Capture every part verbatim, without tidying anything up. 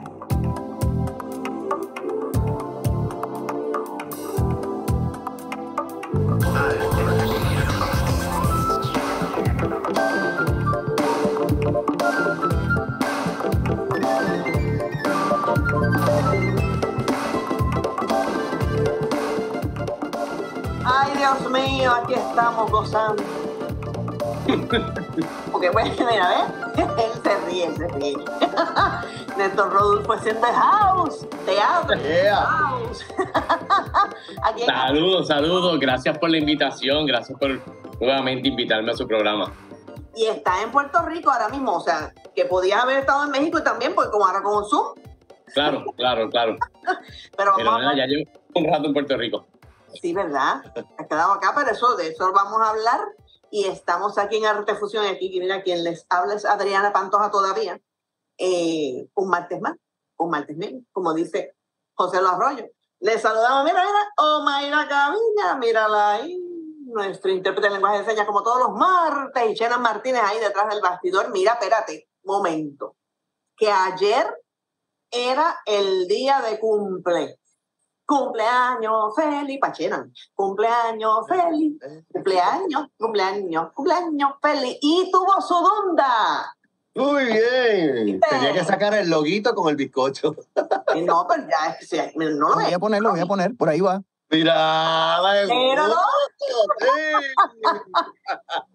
Ay, Dios mío, aquí estamos gozando. Porque bueno, mira, ¿ves? Él se ríe, se ríe. Néstor Rodulfo es in the house. Te hablo. Yeah. Saludos, saludos. Gracias por la invitación. Gracias por nuevamente invitarme a su programa. Y está en Puerto Rico ahora mismo. O sea, que podías haber estado en México también, porque como ahora con Zoom. Claro, claro, claro. Pero, pero nada, ya llevo un rato en Puerto Rico. Sí, ¿verdad? Has quedado acá, pero eso, de eso vamos a hablar. Y estamos aquí en Artefusión. Y aquí, mira, quien les habla es Adriana Pantoja todavía. Eh, un martes más, un martes menos, como dice Joselo Arroyo. Les saludamos, mira, mira, Omayra Cabiya, mírala ahí, nuestro intérprete de lenguaje de señas, como todos los martes, y Chenan Martínez ahí detrás del bastidor. Mira, espérate, momento, que ayer era el día de cumple. Cumpleaños feliz, Pachenan. Cumpleaños feliz, cumpleaños, cumpleaños, cumpleaños feliz. Y tuvo su onda. Muy bien. Tenía que sacar el loguito con el bizcocho. No, pero ya es que no lo voy a poner, lo voy a poner, por ahí va. Mira, míralo.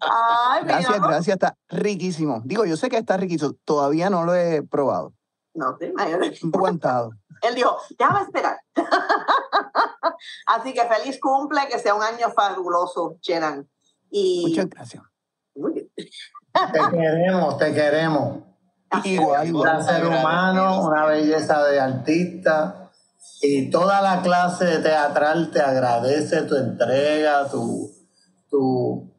Ay, gracias, gracias, está riquísimo. Digo, yo sé que está riquísimo, todavía no lo he probado. No, te imaginas. Aguantado. Él dijo, ya va a esperar. Así que feliz cumple, que sea un año fabuloso, Chenan. Y... muchas gracias. Muy bien. Te queremos, te queremos. Igual, igual. Un ser humano, una belleza de artista, y toda la clase de teatral te agradece tu entrega, tu, tu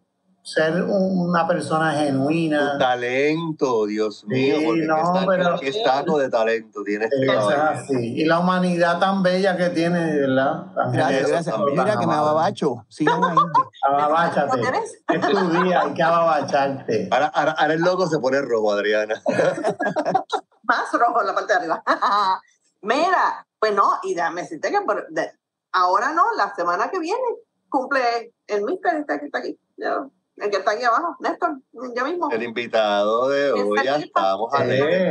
ser una persona genuina. Tu talento, Dios mío, sí, porque no, está, pero, aquí está lo de talento tienes. Y la humanidad tan bella que tiene, ¿verdad? También gracias, gracias. Mira que me ababacho, sigan ahí. Ababáchate. Es tu día, hay que ababacharte. Ahora, ahora, ahora el loco se pone rojo, Adriana. Más rojo en la parte de arriba. Mira, pues no, y déjame decirte que por, de, ahora no, la semana que viene cumple el mister este que está aquí. Ya. El que está aquí abajo, Néstor, ya mismo. El invitado de hoy, ya estamos a leer.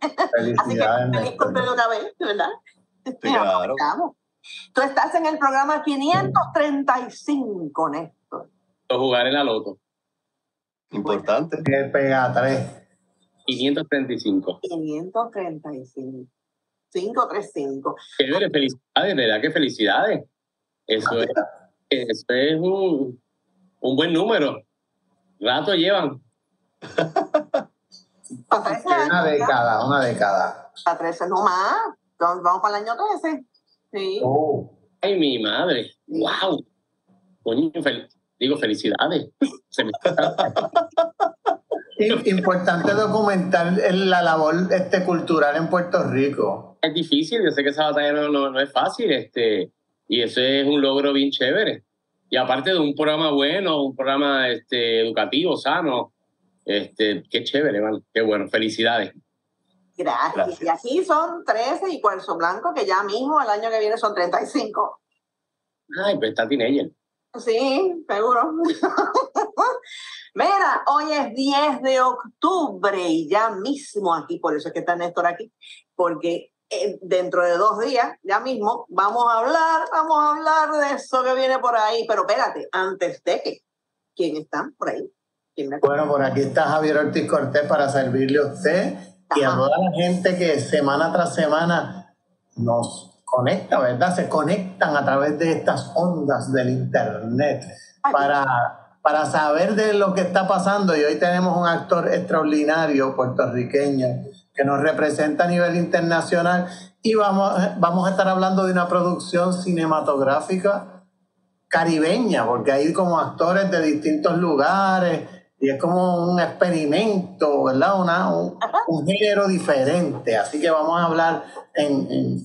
Así que feliz cumple de una vez, ¿verdad? Sí, claro. Tú estás en el programa quinientos treinta y cinco, Néstor. Jugar en la loto. Importante. Que pega tres. quinientos treinta y cinco. quinientos treinta y cinco. quinientos treinta y cinco. Qué felicidades, ¿verdad? Qué felicidades. Eso es, eso es un... un buen número. Rato llevan. Una década, una década. A trece no más. Vamos para el año trece. Sí. Oh. Ay, mi madre. Wow. Coño, fel digo, felicidades. Se me... Importante documentar la labor este, cultural en Puerto Rico. Es difícil, yo sé que esa batalla no, no, no es fácil. Este, y eso es un logro bien chévere. Y aparte de un programa bueno, un programa este, educativo, sano, este, qué chévere, ¿vale? Qué bueno, felicidades. Gracias. Gracias. Y aquí son trece y Cuarzo Blanco, que ya mismo el año que viene son treinta y cinco. Ay, pero está teenager. Sí, seguro. Mira, hoy es diez de octubre y ya mismo aquí, por eso es que está Néstor aquí, porque... dentro de dos días, ya mismo, vamos a hablar, vamos a hablar de eso que viene por ahí. Pero espérate, antes de que, ¿quién está por ahí? ¿Quién me bueno, por aquí está Javier Ortiz Cortés para servirle a usted. Ajá. Y a toda la gente que semana tras semana nos conecta, ¿verdad? Se conectan a través de estas ondas del internet para, para saber de lo que está pasando. Y hoy tenemos un actor extraordinario puertorriqueño que nos representa a nivel internacional, y vamos, vamos a estar hablando de una producción cinematográfica caribeña, porque hay como actores de distintos lugares, y es como un experimento, ¿verdad? Una, un, un género diferente, así que vamos a hablar en, en,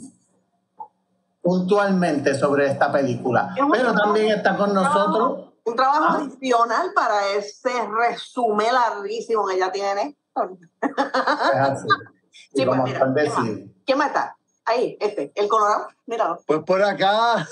puntualmente sobre esta película. Pero también está con nosotros... un trabajo ¿Ah? adicional para ese resumen larguísimo que ya tiene. Sí, pues mira, ¿qué más? ¿Qué más está? Ahí, este, el colorado, míralo. Pues por acá,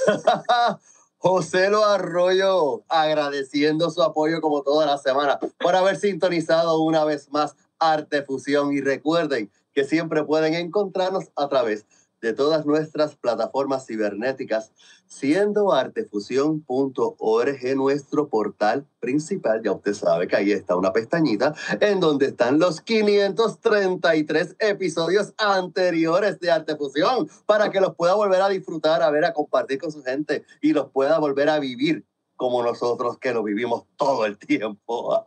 Joselo Arroyo, agradeciendo su apoyo como toda la semana por haber sintonizado una vez más Artefusión. Y recuerden que siempre pueden encontrarnos a través de todas nuestras plataformas cibernéticas, siendo artefusión punto org nuestro portal principal. Ya usted sabe que ahí está una pestañita en donde están los quinientos treinta y tres episodios anteriores de Artefusión para que los pueda volver a disfrutar, a ver, a compartir con su gente y los pueda volver a vivir como nosotros que lo vivimos todo el tiempo.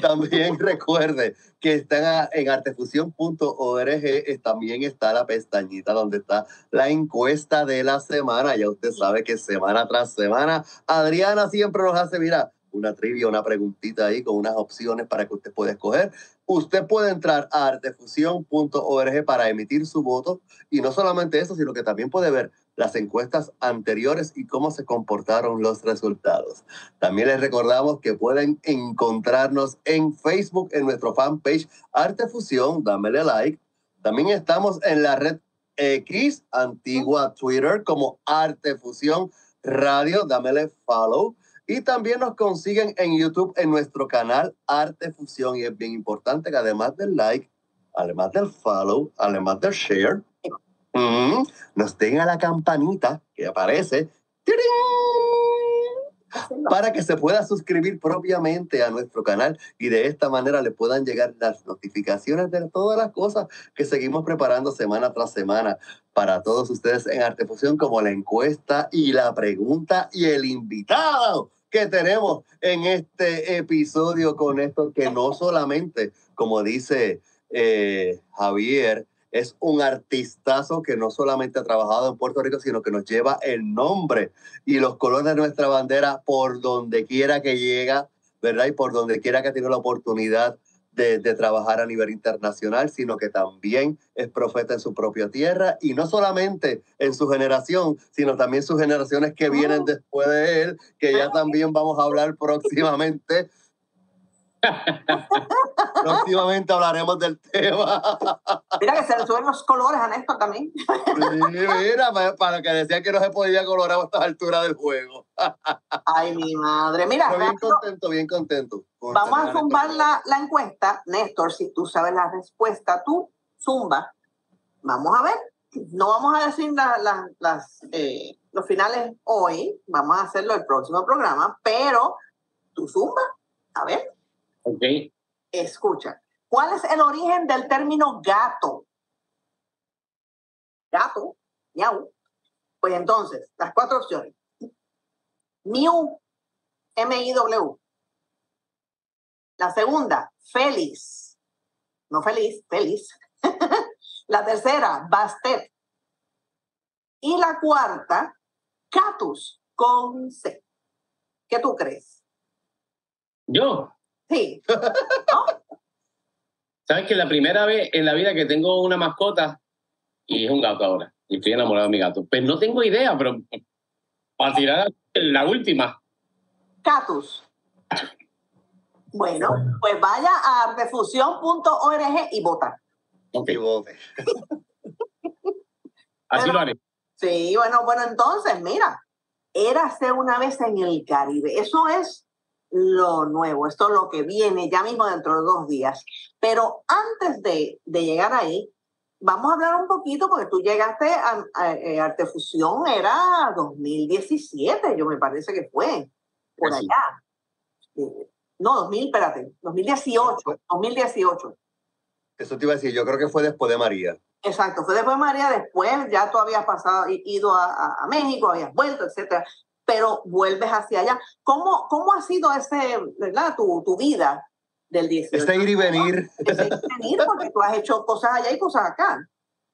También recuerde que están en artefusión punto org, también está la pestañita donde está la encuesta de la semana. Ya usted sabe que semana tras semana Adriana siempre nos hace, mira, una trivia, una preguntita ahí con unas opciones para que usted pueda escoger. Usted puede entrar a artefusión punto org para emitir su voto, y no solamente eso, sino que también puede ver las encuestas anteriores y cómo se comportaron los resultados. También les recordamos que pueden encontrarnos en Facebook, en nuestro fanpage Artefusión, dámele like. También estamos en la red X, antigua Twitter, como Artefusión Radio, dámele follow. Y también nos consiguen en YouTube en nuestro canal Artefusión. Y es bien importante que además del like, además del follow, además del share, mm, nos den a la campanita que aparece, ¡tirín!, para que se pueda suscribir propiamente a nuestro canal y de esta manera le puedan llegar las notificaciones de todas las cosas que seguimos preparando semana tras semana para todos ustedes en Artefusión, como la encuesta y la pregunta y el invitado que tenemos en este episodio con esto, que no solamente, como dice eh, Javier, es un artistazo que no solamente ha trabajado en Puerto Rico, sino que nos lleva el nombre y los colores de nuestra bandera por donde quiera que llega, ¿verdad? Y por donde quiera que tiene la oportunidad de, de trabajar a nivel internacional, sino que también es profeta en su propia tierra, y no solamente en su generación, sino también sus generaciones que vienen después de él, que ya también vamos a hablar próximamente. Próximamente hablaremos del tema. Mira que se le suben los colores a Néstor también. Mira, para que decían que no se podía colorar a estas alturas del juego. Ay, mi madre, mira. Pero bien contento, bien contento. Vamos a zumbar la, la encuesta, Néstor. Si tú sabes la respuesta, tú zumba. Vamos a ver. No vamos a decir la, la, las, eh, los finales hoy. Vamos a hacerlo el próximo programa, pero tú zumba. A ver. Ok. Escucha. ¿Cuál es el origen del término gato? Gato, miau. Pues entonces, las cuatro opciones. Miu, M I W. La segunda, feliz. No feliz, feliz. La tercera, bastet. Y la cuarta, catus, con C. ¿Qué tú crees? ¿Yo? Sí. ¿No? ¿Sabes que la primera vez en la vida que tengo una mascota, y es un gato ahora, y estoy enamorado de mi gato? Pues no tengo idea, pero para tirar la última. Catus. Bueno, pues vaya a artefusión punto org y vota. Ok, vote. Así bueno, lo haré. Sí, bueno, bueno, entonces, mira, Érase una vez en el Caribe. Eso es lo nuevo, esto es lo que viene ya mismo dentro de dos días. Pero antes de, de llegar ahí, vamos a hablar un poquito, porque tú llegaste a, a, a Artefusión, era dos mil diecisiete, yo me parece que fue, por sí. allá. No, dos mil, espérate, dos mil dieciocho. Eso te iba a decir, yo creo que fue después de María. Exacto, fue después de María, después ya tú habías pasado, ido a, a, a México, habías vuelto, etcétera. Pero vuelves hacia allá. ¿Cómo, cómo ha sido ese, verdad, tu, tu vida del dieciocho? Este ir y venir. Este ir y venir, porque tú has hecho cosas allá y cosas acá.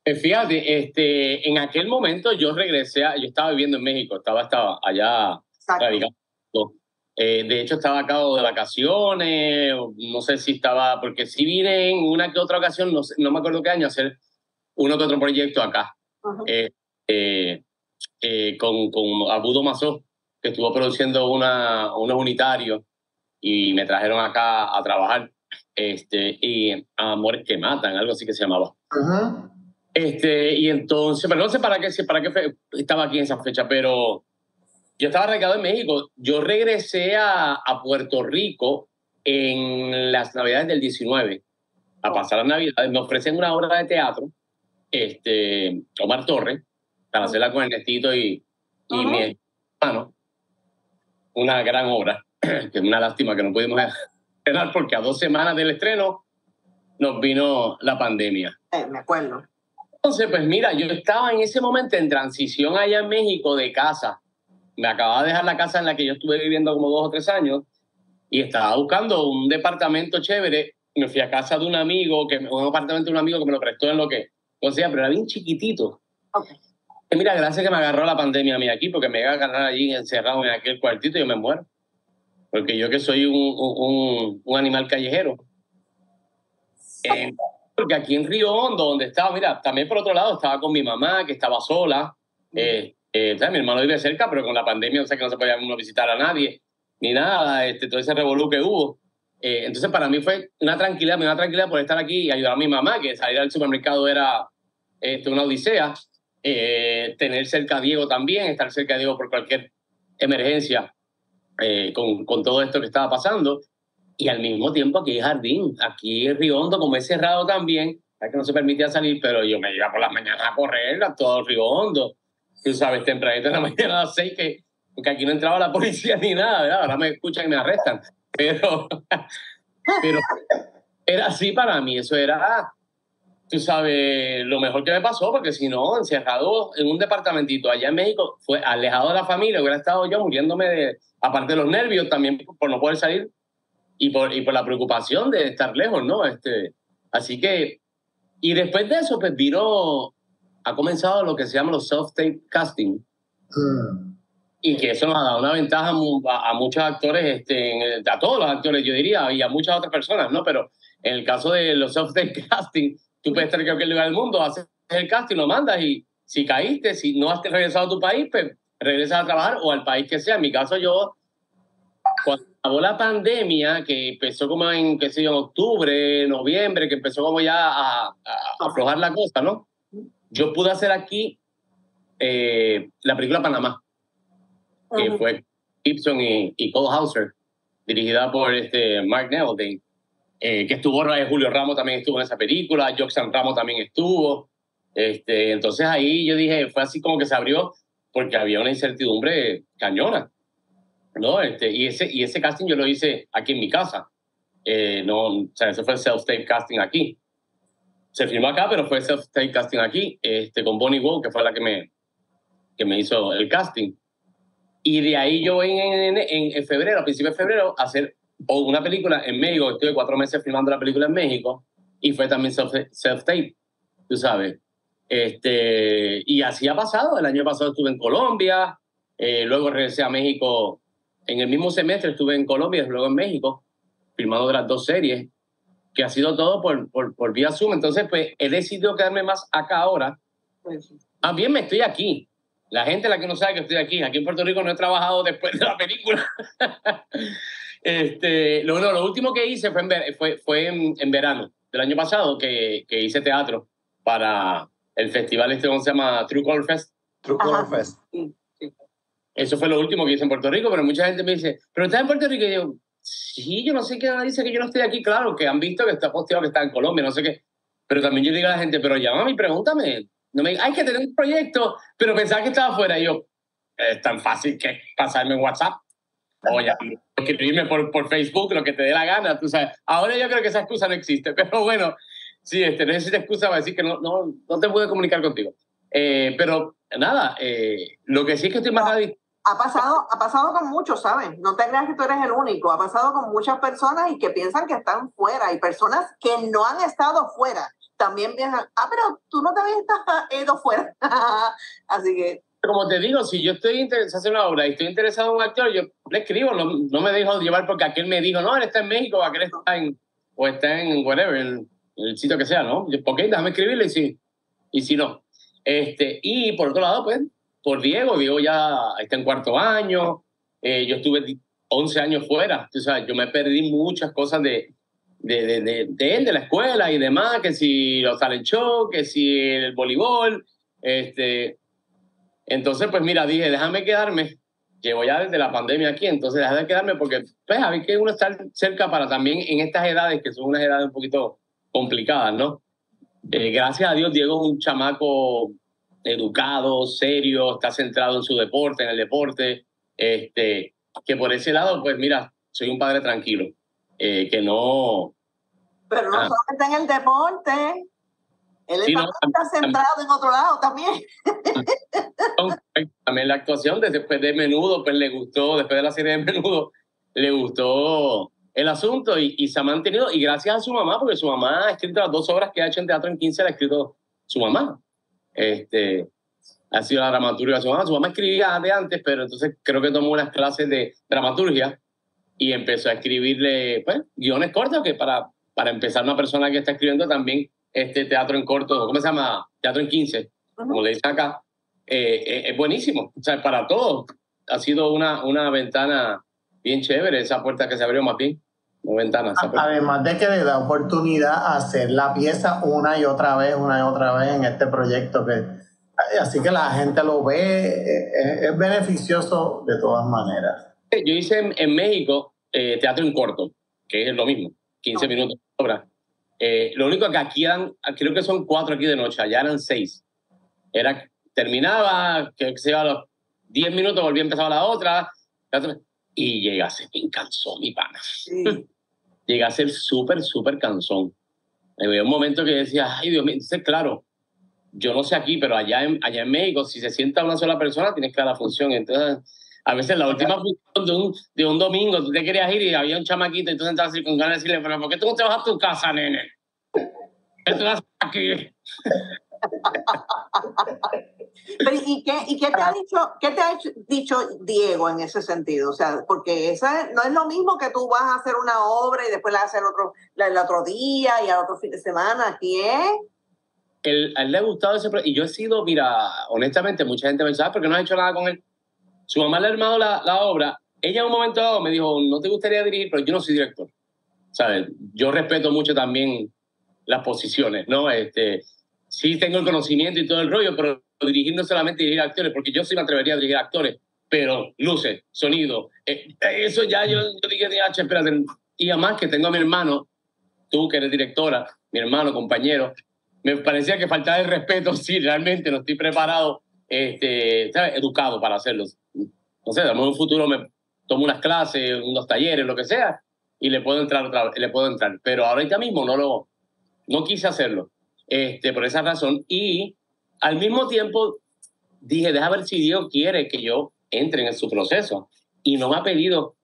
Eh, fíjate, este, en aquel momento yo regresé, a, yo estaba viviendo en México, estaba, estaba allá. Exacto. Eh, de hecho, estaba acá de vacaciones, no sé si estaba, porque sí vine en una que otra ocasión, no, sé, no me acuerdo qué año, hacer uno que otro proyecto acá. Uh-huh. eh, eh, Eh, con, con Abudo Mazó, que estuvo produciendo una, unos unitarios, y me trajeron acá a trabajar. este, y Amores que Matan, algo así que se llamaba. Ajá. Este, y entonces, pero no sé para qué, para qué fe, estaba aquí en esa fecha, pero yo estaba radicado en México. Yo regresé a, a Puerto Rico en las Navidades del diecinueve, a pasar las Navidades. Me ofrecen una obra de teatro, este, Omar Torres, para hacerla con Ernestito y, y uh-huh. mi hermano. Una gran obra, que es una lástima que no pudimos estrenar porque a dos semanas del estreno nos vino la pandemia. Eh, me acuerdo. Entonces, pues mira, yo estaba en ese momento en transición allá en México de casa. Me acababa de dejar la casa en la que yo estuve viviendo como dos o tres años y estaba buscando un departamento chévere. Me fui a casa de un amigo, que, un apartamento de un amigo que me lo prestó en lo que... O sea, pero era bien chiquitito. Okay. Y mira, gracias que me agarró la pandemia a mí aquí, porque me iba a agarrar allí encerrado en aquel cuartito y yo me muero. Porque yo que soy un, un, un animal callejero. Eh, porque aquí en Río Hondo, donde estaba, mira, también por otro lado estaba con mi mamá, que estaba sola. Eh, eh, mi hermano vive cerca, pero con la pandemia, o sea, que no se podía uno visitar a nadie, ni nada, este, todo ese revolú que hubo. Eh, entonces, para mí fue una tranquilidad, una tranquilidad por estar aquí y ayudar a mi mamá, que salir al supermercado era este, una odisea. Eh, tener cerca a Diego también, estar cerca a Diego por cualquier emergencia eh, con, con todo esto que estaba pasando. Y al mismo tiempo aquí hay jardín, aquí en Río Hondo, como es cerrado también, es que no se permitía salir, pero yo me iba por las mañanas a correr a todo el Río Hondo. Tú sabes, tempranito en la mañana a las seis, que, que aquí no entraba la policía ni nada, ¿verdad? Ahora me escuchan y me arrestan. Pero, pero era así para mí, eso era, tú sabes, lo mejor que me pasó, porque si no, encerrado en un departamentito allá en México, fue alejado de la familia, hubiera estado yo muriéndome, de, aparte de los nervios también por no poder salir y por, y por la preocupación de estar lejos, ¿no? Este, así que, y después de eso, pues vino, ha comenzado lo que se llama los self-tape casting. Mm. Y que eso nos ha dado una ventaja a, a muchos actores, este, a todos los actores, yo diría, y a muchas otras personas, ¿no? Pero en el caso de los self-tape casting, tú puedes estar en cualquier lugar del mundo, haces el casting, lo mandas y si caíste, si no has regresado a tu país, pues regresas a trabajar o al país que sea. En mi caso, yo, cuando acabó la pandemia, que empezó como en, qué sé yo, en octubre, noviembre, que empezó como ya a, a aflojar la cosa, ¿no? Yo pude hacer aquí eh, la película Panamá, que uh-huh. fue Gibson y, y Cole Hauser, dirigida por este, Mark Nelden. Eh, que estuvo Ray, Julio Ramos también estuvo en esa película, Joxan Ramos también estuvo. Este, entonces ahí yo dije, fue así como que se abrió, porque había una incertidumbre cañona, ¿no? Este, y, ese, y ese casting yo lo hice aquí en mi casa. Eh, no, o sea, eso fue el self-tape casting aquí. Se filmó acá, pero fue self-tape casting aquí, este, con Bonnie Wong, que fue la que me, que me hizo el casting. Y de ahí yo en, en, en, en febrero, a principios de febrero, a hacer... o una película en México, estuve cuatro meses filmando la película en México y fue también self-tape, tú sabes. Este, y así ha pasado, el año pasado estuve en Colombia, eh, luego regresé a México, en el mismo semestre estuve en Colombia y luego en México, filmando de las dos series, que ha sido todo por, por, por vía Zoom. Entonces, pues, he decidido quedarme más acá ahora. También me estoy aquí. La gente la que no sabe que estoy aquí. Aquí en Puerto Rico no he trabajado después de la película. Este, lo, no, lo último que hice fue, en, ver, fue, fue en, en verano del año pasado que, que hice teatro para el festival este que se llama True Color Fest. True Color Fest. Eso fue lo último que hice en Puerto Rico, pero mucha gente me dice, ¿pero estás en Puerto Rico? Y yo, sí, yo no sé qué nadie dice que yo no estoy aquí. Claro, que han visto que está posteado que está en Colombia, no sé qué. Pero también yo digo a la gente, pero llámame y pregúntame. No me digas, hay que tener un proyecto, pero pensaba que estaba fuera. Y yo, es tan fácil que pasarme en WhatsApp. Oye, escribirme por, por Facebook, lo que te dé la gana, tú sabes. Ahora yo creo que esa excusa no existe, pero bueno, sí, este, no es esa excusa para decir que no, no, no te puedo comunicar contigo. Eh, pero nada, eh, lo que sí es que estoy más... Ha pasado, ha pasado con muchos, ¿sabes? No te creas que tú eres el único. Ha pasado con muchas personas y que piensan que están fuera y personas que no han estado fuera también piensan, ah, pero tú no te habías ido fuera. Así que... Como te digo, si yo estoy interesado en hacer una obra y estoy interesado en un actor, yo le escribo, no, no me dejo llevar porque aquel me dijo, no, él está en México, aquel está en, o está en whatever, en el sitio que sea, ¿no? Yo, ok, déjame escribirle y si, y si no. Este, y por otro lado, pues, por Diego, Diego ya está en cuarto año, eh, yo estuve once años fuera, tú sabes, yo me perdí muchas cosas de, de, de, de, de él, de la escuela y demás, que si los talent show, que si el voleibol. Este, entonces, pues mira, dije, déjame quedarme. Llevo ya desde la pandemia aquí, entonces déjame de quedarme porque, pues, a ver que uno está cerca para también en estas edades, que son unas edades un poquito complicadas, ¿no? Eh, gracias a Dios, Diego es un chamaco educado, serio, está centrado en su deporte, en el deporte, este, que por ese lado, pues mira, soy un padre tranquilo, eh, que no... Pero no ah. solo está en el deporte, él sí, está, no, también, está centrado también, en otro lado también. También la actuación, después de Menudo, pues le gustó, después de la serie de Menudo, le gustó el asunto y, y se ha mantenido, y gracias a su mamá, porque su mamá ha escrito las dos obras que ha hecho en Teatro en quince, la ha escrito su mamá. Este, ha sido la dramaturgia de su mamá. Su mamá escribía de antes, pero entonces creo que tomó unas clases de dramaturgia y empezó a escribirle, pues, guiones cortos, que para, para empezar una persona que está escribiendo también este teatro en corto, ¿cómo se llama? Teatro en quince, uh-huh. como le dicen acá, eh, eh, es buenísimo. O sea, para todos ha sido una, una ventana bien chévere, esa puerta que se abrió más bien. Ventanas, además de que le da oportunidad a hacer la pieza una y otra vez, una y otra vez en este proyecto, que, así que la gente lo ve, es, es beneficioso de todas maneras. Yo hice en, en México eh, teatro en corto, que es lo mismo, quince no. minutos de obra. Eh, lo único que aquí eran, creo que son cuatro aquí de noche, allá eran seis. Era, terminaba, que se iba a los diez minutos, volvía a empezar la otra, la otra, y llega a ser bien cansón, mi pana. Sí. Llegué a ser súper, súper cansón. Había un momento que decía, ay, Dios mío, entonces, claro, yo no sé aquí, pero allá en, allá en México, si se sienta una sola persona, tienes que dar la función. Entonces, a veces la última función de un, de un domingo, tú te querías ir y había un chamaquito, entonces entraba así con ganas de decirle, pero ¿por qué tú no te vas a tu casa, nene? ¿Qué tú vas aquí? Pero, ¿y qué, y qué te ha dicho, qué te ha dicho Diego en ese sentido? O sea, porque esa no es lo mismo que tú vas a hacer una obra y después la haces el otro, el otro día y al otro fin de semana. Aquí es. El, a él le ha gustado ese proyecto. Y yo he sido, mira, honestamente, mucha gente me dice, ah, ¿por qué no has hecho nada con él? Su mamá le ha armado la, la obra. Ella en un momento dado me dijo, no te gustaría dirigir, pero yo no soy director. ¿Sabes? Yo respeto mucho también las posiciones, ¿no? Este, sí tengo el conocimiento y todo el rollo, pero dirigir no solamente dirigir actores, porque yo sí me atrevería a dirigir actores, pero luces, sonido, eh, eso ya yo, yo dije, ah, espérate. Y además que tengo a mi hermano, tú que eres directora, mi hermano, compañero, me parecía que faltaba el respeto, sí, realmente no estoy preparado, este, ¿sabes? Educado para hacerlo. No sé, en un futuro me tomo unas clases, unos talleres, lo que sea, y le puedo entrar, otra, le puedo entrar. Pero ahorita mismo no lo, no quise hacerlo, este, por esa razón. Y al mismo tiempo, dije, deja ver si Dios quiere que yo entre en su proceso. Y no me ha pedido,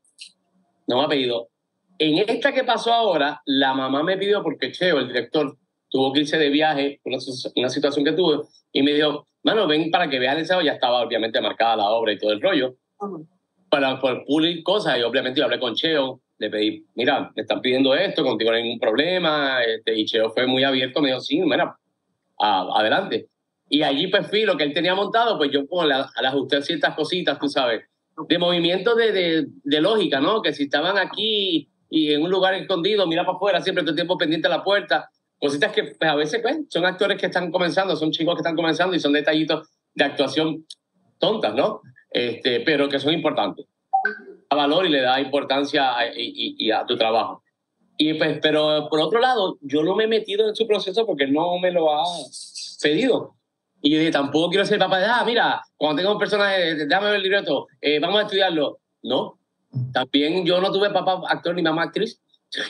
no me ha pedido. En esta que pasó ahora, la mamá me pidió, porque Cheo, el director, tuvo que irse de viaje, una, una situación que tuve, y me dijo, mano, ven para que veas el ensayo. Ya estaba obviamente marcada la obra y todo el rollo. Uh-huh. Para poder pulir cosas, y obviamente yo hablé con Cheo, le pedí, mira, me están pidiendo esto, contigo no hay ningún problema, este, y Cheo fue muy abierto, me dijo, sí, mira, a, adelante. Y allí, pues, fui, lo que él tenía montado, pues yo pues, le ajusté ciertas cositas, tú sabes, de movimiento de, de, de lógica, ¿no? Que si estaban aquí y en un lugar escondido, mira para afuera, siempre todo el tiempo pendiente a la puerta. Cositas que, pues, a veces, pues, son actores que están comenzando, son chicos que están comenzando y son detallitos de actuación tontas, ¿no? Este, pero que son importantes. Da valor y le da importancia a, y, y a tu trabajo. Y, pues, pero, por otro lado, yo no me he metido en su proceso porque no me lo ha pedido. Y yo dije, tampoco quiero ser papá de, ah, mira, cuando tenga un personaje, déjame ver el libreto, eh, vamos a estudiarlo. No, también yo no tuve papá actor ni mamá actriz.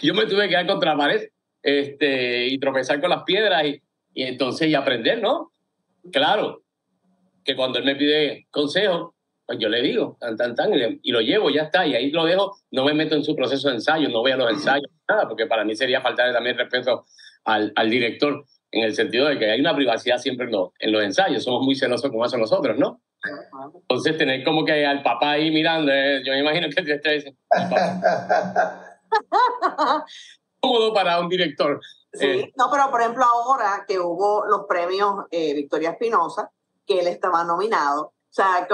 Yo me tuve que quedar contra la pared este, y tropezar con las piedras y, y entonces y aprender, ¿no? Claro, que cuando él me pide consejo, pues yo le digo, tan, tan, tan, y, le, y lo llevo, ya está, y ahí lo dejo, no me meto en su proceso de ensayo, no voy a los ensayos, nada, porque para mí sería faltarle también respeto al, al director, en el sentido de que hay una privacidad siempre en los, en los ensayos, somos muy celosos como hacen nosotros, ¿no? Entonces tener como que al papá ahí mirando, ¿eh? Yo me imagino que te está diciendo, cómodo para un director. Sí, eh, no, pero por ejemplo ahora que hubo los premios eh, Victoria Espinosa, que él estaba nominado, o sea,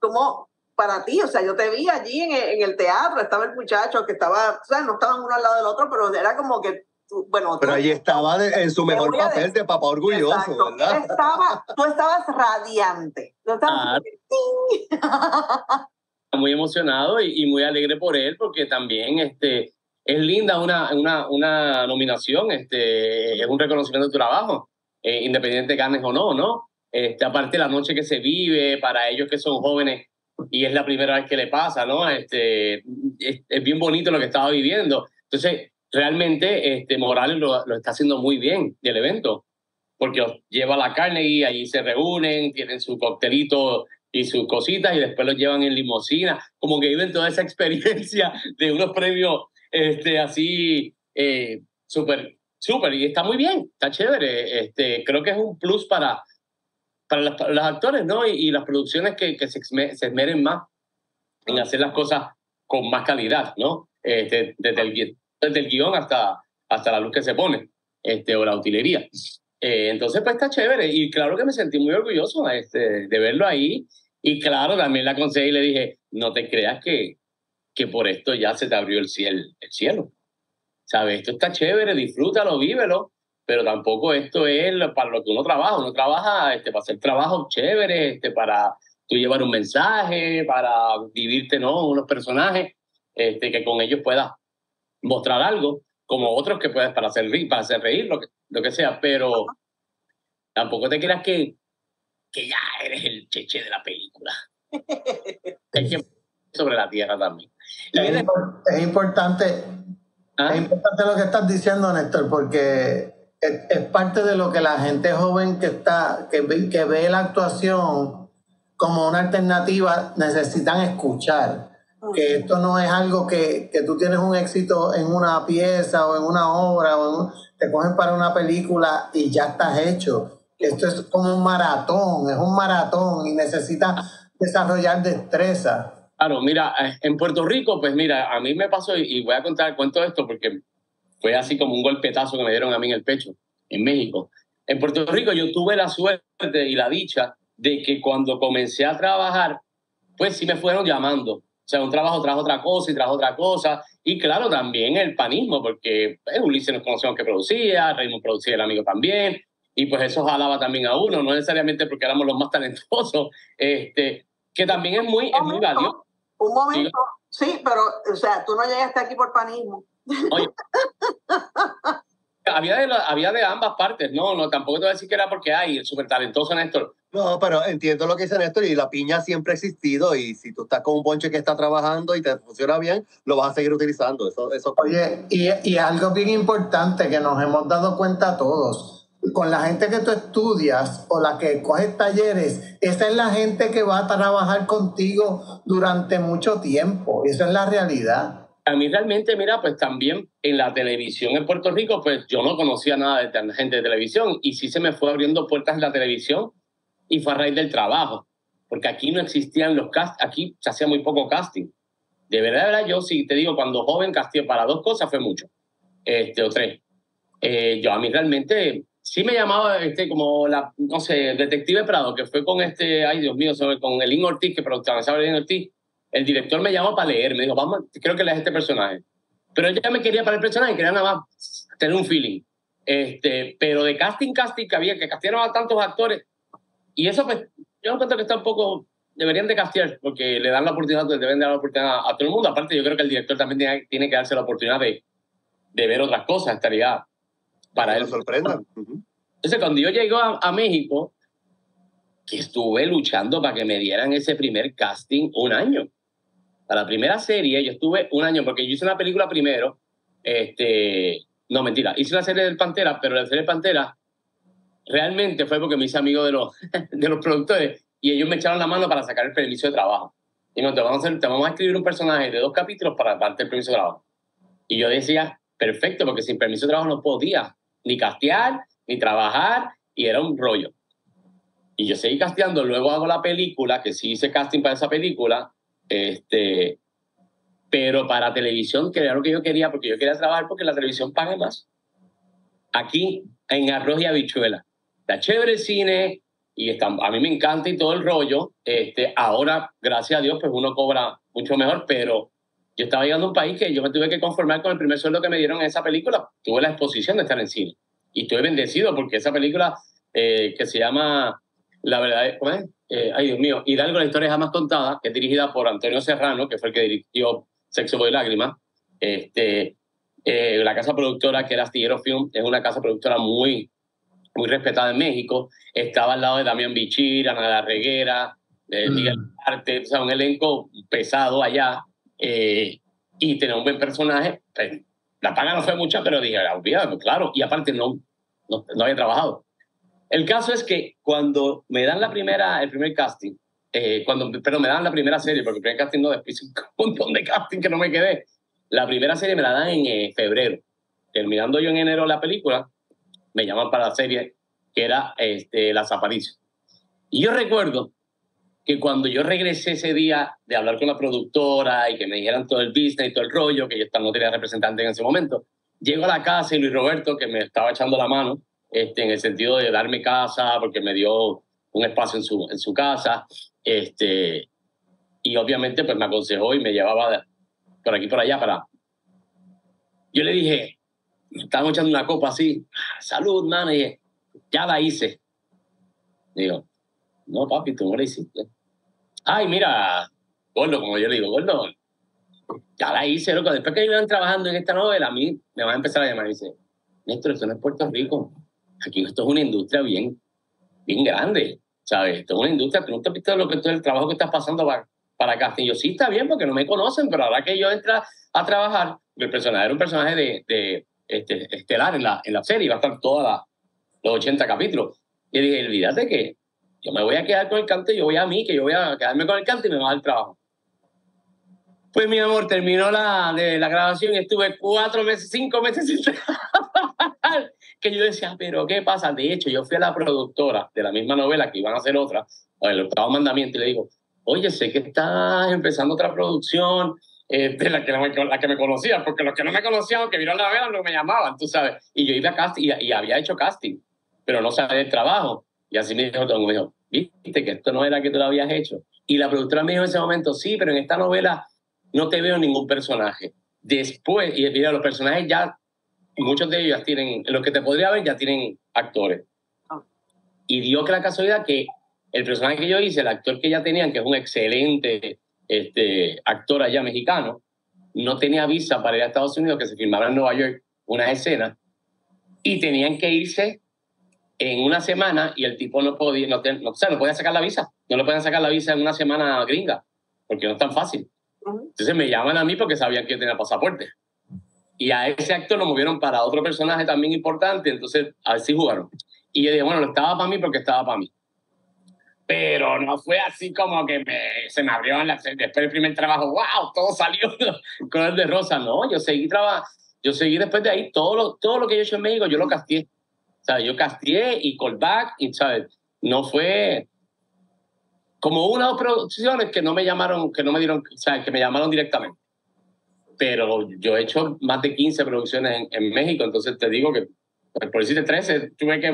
¿cómo, para ti, o sea, yo te vi allí en, en el teatro, estaba el muchacho que estaba, o sea, no estaban uno al lado del otro, pero era como que, bueno... Pero tú, ahí estaba de, en su mejor papel decir, de papá orgulloso, exacto, ¿verdad? Estaba, tú estabas radiante, tú estabas... Ah. Muy... muy emocionado y, y muy alegre por él, porque también este, es linda una, una, una nominación, este, es un reconocimiento de tu trabajo, eh, independiente de ganes o no, ¿no? Este, aparte la noche que se vive, para ellos que son jóvenes, y es la primera vez que le pasa, ¿no? Este, es, es bien bonito lo que estaba viviendo. Entonces, realmente este, Morales lo, lo está haciendo muy bien del evento, porque lleva la carne y allí se reúnen, tienen su coctelito y sus cositas, y después los llevan en limusina, como que viven toda esa experiencia de unos premios este, así eh, súper, súper, y está muy bien, está chévere. Este, creo que es un plus para, para los, para los actores, ¿no? Y, y las producciones que, que se, se esmeren más en hacer las cosas con más calidad, ¿no? Este, desde, el, desde el guión hasta, hasta la luz que se pone, este, o la utilería. Eh, entonces, pues está chévere, y claro que me sentí muy orgulloso este, de verlo ahí. Y claro, también la aconsejé y le dije, no te creas que, que por esto ya se te abrió el cielo, el cielo. ¿Sabes? Esto está chévere, disfrútalo, vívelo, pero tampoco esto es para lo que uno trabaja. Uno trabaja este, para hacer trabajo chévere, este, para tú llevar un mensaje, para vivirte, ¿no? Unos personajes este, que con ellos puedas mostrar algo, como otros que puedes para hacer, para hacer reír, lo que, lo que sea, pero tampoco te creas que que ya eres el cheche de la película. Hay que sobre la tierra también. Es, es, es importante, ¿Ah? es importante lo que estás diciendo, Néstor, porque es, es parte de lo que la gente joven que está, que ve, que ve la actuación como una alternativa, necesitan escuchar. Que esto no es algo que, que tú tienes un éxito en una pieza o en una obra, o en un, te cogen para una película y ya estás hecho. Esto es como un maratón, es un maratón y necesitas desarrollar destreza. Claro, mira, en Puerto Rico, pues mira, a mí me pasó, y voy a contar el cuento de esto porque fue así como un golpetazo que me dieron a mí en el pecho, en México. En Puerto Rico yo tuve la suerte y la dicha de que cuando comencé a trabajar, pues sí me fueron llamando. O sea, un trabajo trajo otra cosa y trajo otra cosa. Y claro, también el panismo, porque eh, Ulises nos conocíamos que producía, Raymond producía El Amigo también, y pues eso jalaba también a uno, no necesariamente porque éramos los más talentosos, este, que también es muy, es muy valioso. Un momento, sí, sí, pero, o sea, tú no llegaste aquí por panismo. Oye, había, de la, había de ambas partes, no, no, tampoco te voy a decir que era porque hay el súper talentoso Néstor. No, pero entiendo lo que dice Néstor, y la piña siempre ha existido, y si tú estás con un ponche que está trabajando y te funciona bien, lo vas a seguir utilizando. Eso, eso... Oye, y, y algo bien importante que nos hemos dado cuenta todos, con la gente que tú estudias o la que coges talleres, esa es la gente que va a trabajar contigo durante mucho tiempo, esa es la realidad. A mí realmente, mira, pues también en la televisión en Puerto Rico, pues yo no conocía nada de gente de televisión, y sí se me fue abriendo puertas en la televisión, y fue a raíz del trabajo, porque aquí no existían los castings, aquí se hacía muy poco casting. De verdad, de verdad, yo sí te digo, cuando joven casté para dos cosas fue mucho, este, o tres. Eh, yo a mí realmente sí me llamaba este, como la, no sé, detective Prado, que fue con este, ay Dios mío, sobre, con Elín Ortiz, que protagonizaba Elín Ortiz. El director me llamó para leer, me dijo, vamos, creo que leas este personaje. Pero ella me quería para el personaje, quería nada más tener un feeling. Este, pero de casting, casting que había, que castearon a tantos actores. Y eso, pues, yo encuentro que está un poco... Deberían de castear, porque le dan la oportunidad, le deben dar la oportunidad a, a todo el mundo. Aparte, yo creo que el director también tiene, tiene que darse la oportunidad de, de ver otras cosas, estaría para él. Sorpresa. Uh-huh. Entonces, cuando yo llegué a, a México, que estuve luchando para que me dieran ese primer casting un año. Para la primera serie, yo estuve un año, porque yo hice una película primero, este... No, mentira, hice la serie del Pantera, pero la serie del Pantera... Realmente fue porque me hice amigo de los, de los productores, y ellos me echaron la mano para sacar el permiso de trabajo. Y no, te vamos, a hacer, te vamos a escribir un personaje de dos capítulos para darte el permiso de trabajo. Y yo decía, perfecto, porque sin permiso de trabajo no podía ni castear, ni trabajar, y era un rollo. Y yo seguí casteando, luego hago la película, que sí hice casting para esa película, este, pero para televisión, que era lo que yo quería, porque yo quería trabajar porque la televisión paga más. Aquí, en arroz y habichuela. Está chévere el cine, y están, a mí me encanta y todo el rollo. Este, ahora, gracias a Dios, pues uno cobra mucho mejor, pero yo estaba llegando a un país que yo me tuve que conformar con el primer sueldo que me dieron en esa película. Tuve la exposición de estar en cine y estoy bendecido porque esa película eh, que se llama La verdad, ¿cómo es? Eh, ay, Dios mío, Hidalgo, la historia jamás contada, que es dirigida por Antonio Serrano, que fue el que dirigió Sexo, Voy y Lágrimas. Este, eh, la casa productora, que era Astillero Film, es una casa productora muy, muy respetada en México. Estaba al lado de Damián Bichir, Ana de la Reguera, eh, mm. Miguel Arte, o sea, un elenco pesado allá. Eh, y tener un buen personaje, pues, la paga no fue mucha, pero dije, la olvidaba, claro. Y aparte no, no, no había trabajado. El caso es que cuando me dan la primera, el primer casting, eh, cuando, pero me dan la primera serie, porque el primer casting no, después un montón de casting que no me quedé. La primera serie me la dan en eh, febrero. Terminando yo en enero la película, me llaman para la serie que era este, Las Apariciones. Y yo recuerdo que cuando yo regresé ese día de hablar con la productora y que me dijeran todo el business y todo el rollo, que yo no tenía representante en ese momento, llego a la casa y Luis Roberto, que me estaba echando la mano, Este, en el sentido de darme casa, porque me dio un espacio en su, en su casa, este, y obviamente pues me aconsejó y me llevaba de, por aquí por allá para... Yo le dije, estábamos echando una copa así, salud, man, y dije, ya la hice. Digo, no, papi, tú no la hiciste. Ay, mira, gordo, como yo le digo, gordo, ya la hice, loco. Después que me van trabajando en esta novela, a mí me van a empezar a llamar y dice, Néstor, esto no es Puerto Rico. Aquí esto es una industria bien, bien grande, ¿sabes? Esto es una industria, tú no te has visto lo que, el trabajo que estás pasando para, para Castillo. Sí, está bien, porque no me conocen, pero ahora que yo entra a trabajar, el personaje era un personaje de, de este, estelar en la, en la serie, iba a estar todos los ochenta capítulos. Y dije, olvídate que yo me voy a quedar con el canto, yo voy a mí, que yo voy a quedarme con el canto y me va a dar trabajo. Pues, mi amor, terminó la, de, la grabación y estuve cuatro meses, cinco meses sin trabajar. Que yo decía, pero ¿qué pasa? De hecho, yo fui a la productora de la misma novela, que iban a hacer otra, o El Octavo Mandamiento, y le digo, oye, sé que estás empezando otra producción, eh, de la que, la que me conocía, porque los que no me conocían o que vieron la novela no me llamaban, tú sabes. Y yo iba a casting y, y había hecho casting, pero no sabía el trabajo. Y así me dijo, me dijo, viste que esto no era que tú lo habías hecho. Y la productora me dijo en ese momento, sí, pero en esta novela no te veo ningún personaje. Después, y mira, los personajes ya, muchos de ellos tienen, los que te podría ver ya tienen actores. Oh. Y dio que la casualidad que el personaje que yo hice, el actor que ya tenían, que es un excelente este, actor allá mexicano, no tenía visa para ir a Estados Unidos, que se filmaba en Nueva York unas escenas, y tenían que irse en una semana y el tipo no podía, no, no, o sea, no podía sacar la visa. No le podían sacar la visa en una semana gringa, porque no es tan fácil. Entonces me llaman a mí porque sabían que yo tenía pasaporte. Y a ese actor lo movieron para otro personaje también importante, entonces así jugaron. Y yo dije, bueno, lo estaba para mí porque estaba para mí. Pero no fue así como que me, se me abrió en la, después del primer trabajo, wow, todo salió color de rosa. No, yo seguí trabajando, yo seguí después de ahí, todo lo, todo lo que yo he hecho en México, yo lo casteé. O sea, yo casteé y callback, y ¿sabes? No fue... como una o dos producciones que no me llamaron, que no me dieron, o sea, que me llamaron directamente. Pero yo he hecho más de quince producciones en, en México, entonces te digo que, por decirte trece, tuve que...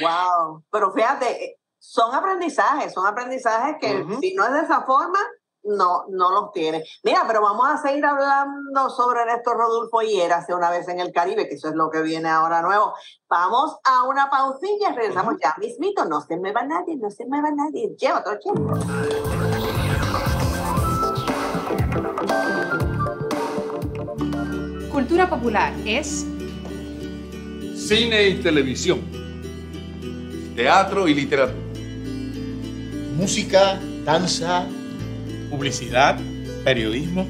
Wow, pero fíjate, son aprendizajes, son aprendizajes que uh-huh. si no es de esa forma, no, no los tienes. Mira, pero vamos a seguir hablando sobre Néstor Rodulfo y Érase una vez en el Caribe, que eso es lo que viene ahora nuevo. Vamos a una pausilla, regresamos ya mismito. No se mueva nadie, no se mueva nadie. Lleva otro tiempo. Cultura popular es... cine y televisión. Teatro y literatura. Música, danza... publicidad, periodismo,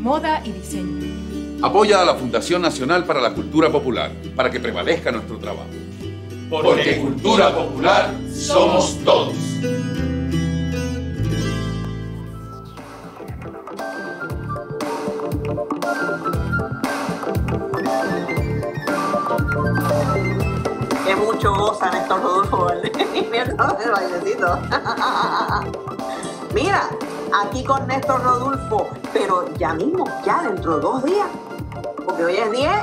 moda y diseño. Apoya a la Fundación Nacional para la Cultura Popular para que prevalezca nuestro trabajo. Porque, Porque cultura popular somos todos. Qué mucho goza Néstor Rodulfo, ¿vale? Mira, el bailecito. Mira, aquí con Néstor Rodulfo, pero ya mismo, ya dentro de dos días, porque hoy es diez,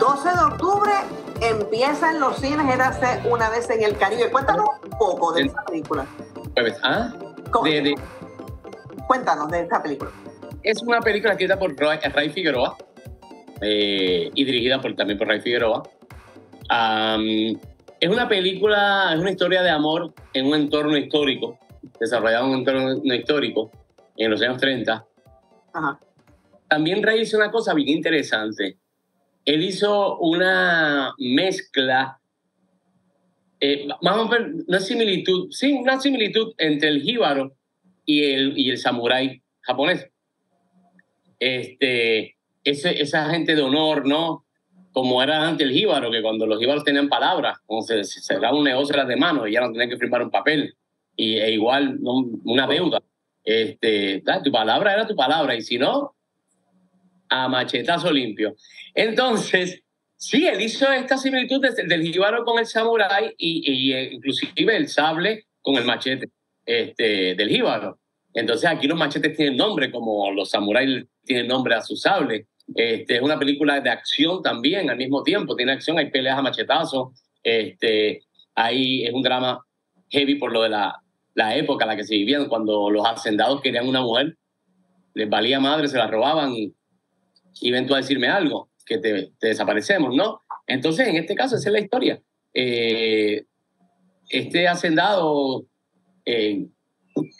doce de octubre, empieza en los cines Érase una vez en el Caribe. Cuéntanos un poco de esta película. ¿Ah? De, de... Cuéntanos de esta película. Es una película escrita por Ray Figueroa eh, y dirigida por, también por Ray Figueroa. Um, es una película, es una historia de amor en un entorno histórico, desarrollado en un entorno histórico en los años treinta. Ajá. También Ray hizo una cosa bien interesante. Él hizo una mezcla, eh, más o menos una similitud, sí, una similitud entre el jíbaro y el, y el samurái japonés. Este, ese, esa gente de honor, ¿no? Como era antes el jíbaro, que cuando los jíbaros tenían palabras, entonces se cerraba un negocio, era de mano, y ya no tenían que firmar un papel, y, e igual no, una deuda. Este, tu palabra era tu palabra, y si no, a machetazo limpio. Entonces, sí, él hizo esta similitud de, del jíbaro con el samurái y, y inclusive el sable con el machete este, del jíbaro. Entonces aquí los machetes tienen nombre, como los samuráis tienen nombre a sus sables. Este, es una película de acción también, al mismo tiempo, tiene acción, hay peleas a machetazos, este, ahí es un drama heavy por lo de la, la época en la que se vivían, cuando los hacendados querían una mujer, les valía madre, se la robaban y, y ven tú a decirme algo, que te, te desaparecemos, ¿no? Entonces, en este caso, esa es la historia. Eh, este hacendado eh,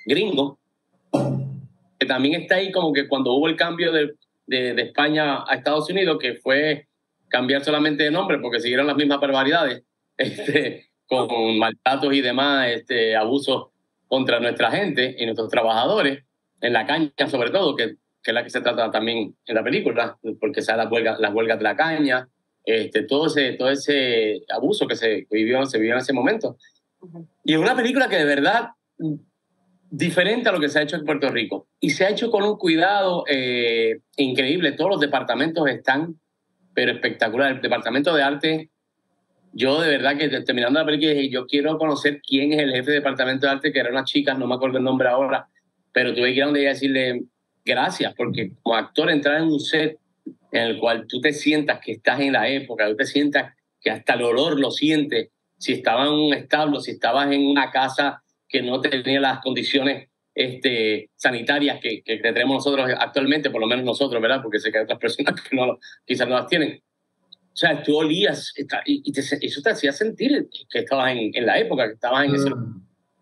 gringo, que también está ahí como que cuando hubo el cambio de... De, de España a Estados Unidos, que fue cambiar solamente de nombre porque siguieron las mismas barbaridades, este, con maltratos y demás, este, abusos contra nuestra gente y nuestros trabajadores, en la caña sobre todo, que, que es la que se trata también en la película, porque se las huelgas, las huelgas de la caña, este, todo, ese, todo ese abuso que se vivió, se vivió en ese momento. Y es una película que de verdad... diferente a lo que se ha hecho en Puerto Rico. Y se ha hecho con un cuidado eh, increíble. Todos los departamentos están, pero espectacular. El departamento de arte, yo de verdad que terminando la película dije, yo quiero conocer quién es el jefe del departamento de arte, que era una chica, no me acuerdo el nombre ahora, pero tuve que ir a donde ella decirle gracias, porque como actor entrar en un set en el cual tú te sientas que estás en la época, tú te sientas que hasta el olor lo sientes, si estabas en un establo, si estabas en una casa... que no tenía las condiciones este, sanitarias que, que tenemos nosotros actualmente, por lo menos nosotros, ¿verdad? Porque sé que hay otras personas que no, quizás no las tienen. O sea, tú olías y, y te, eso te hacía sentir que estabas en, en la época, que estabas en esa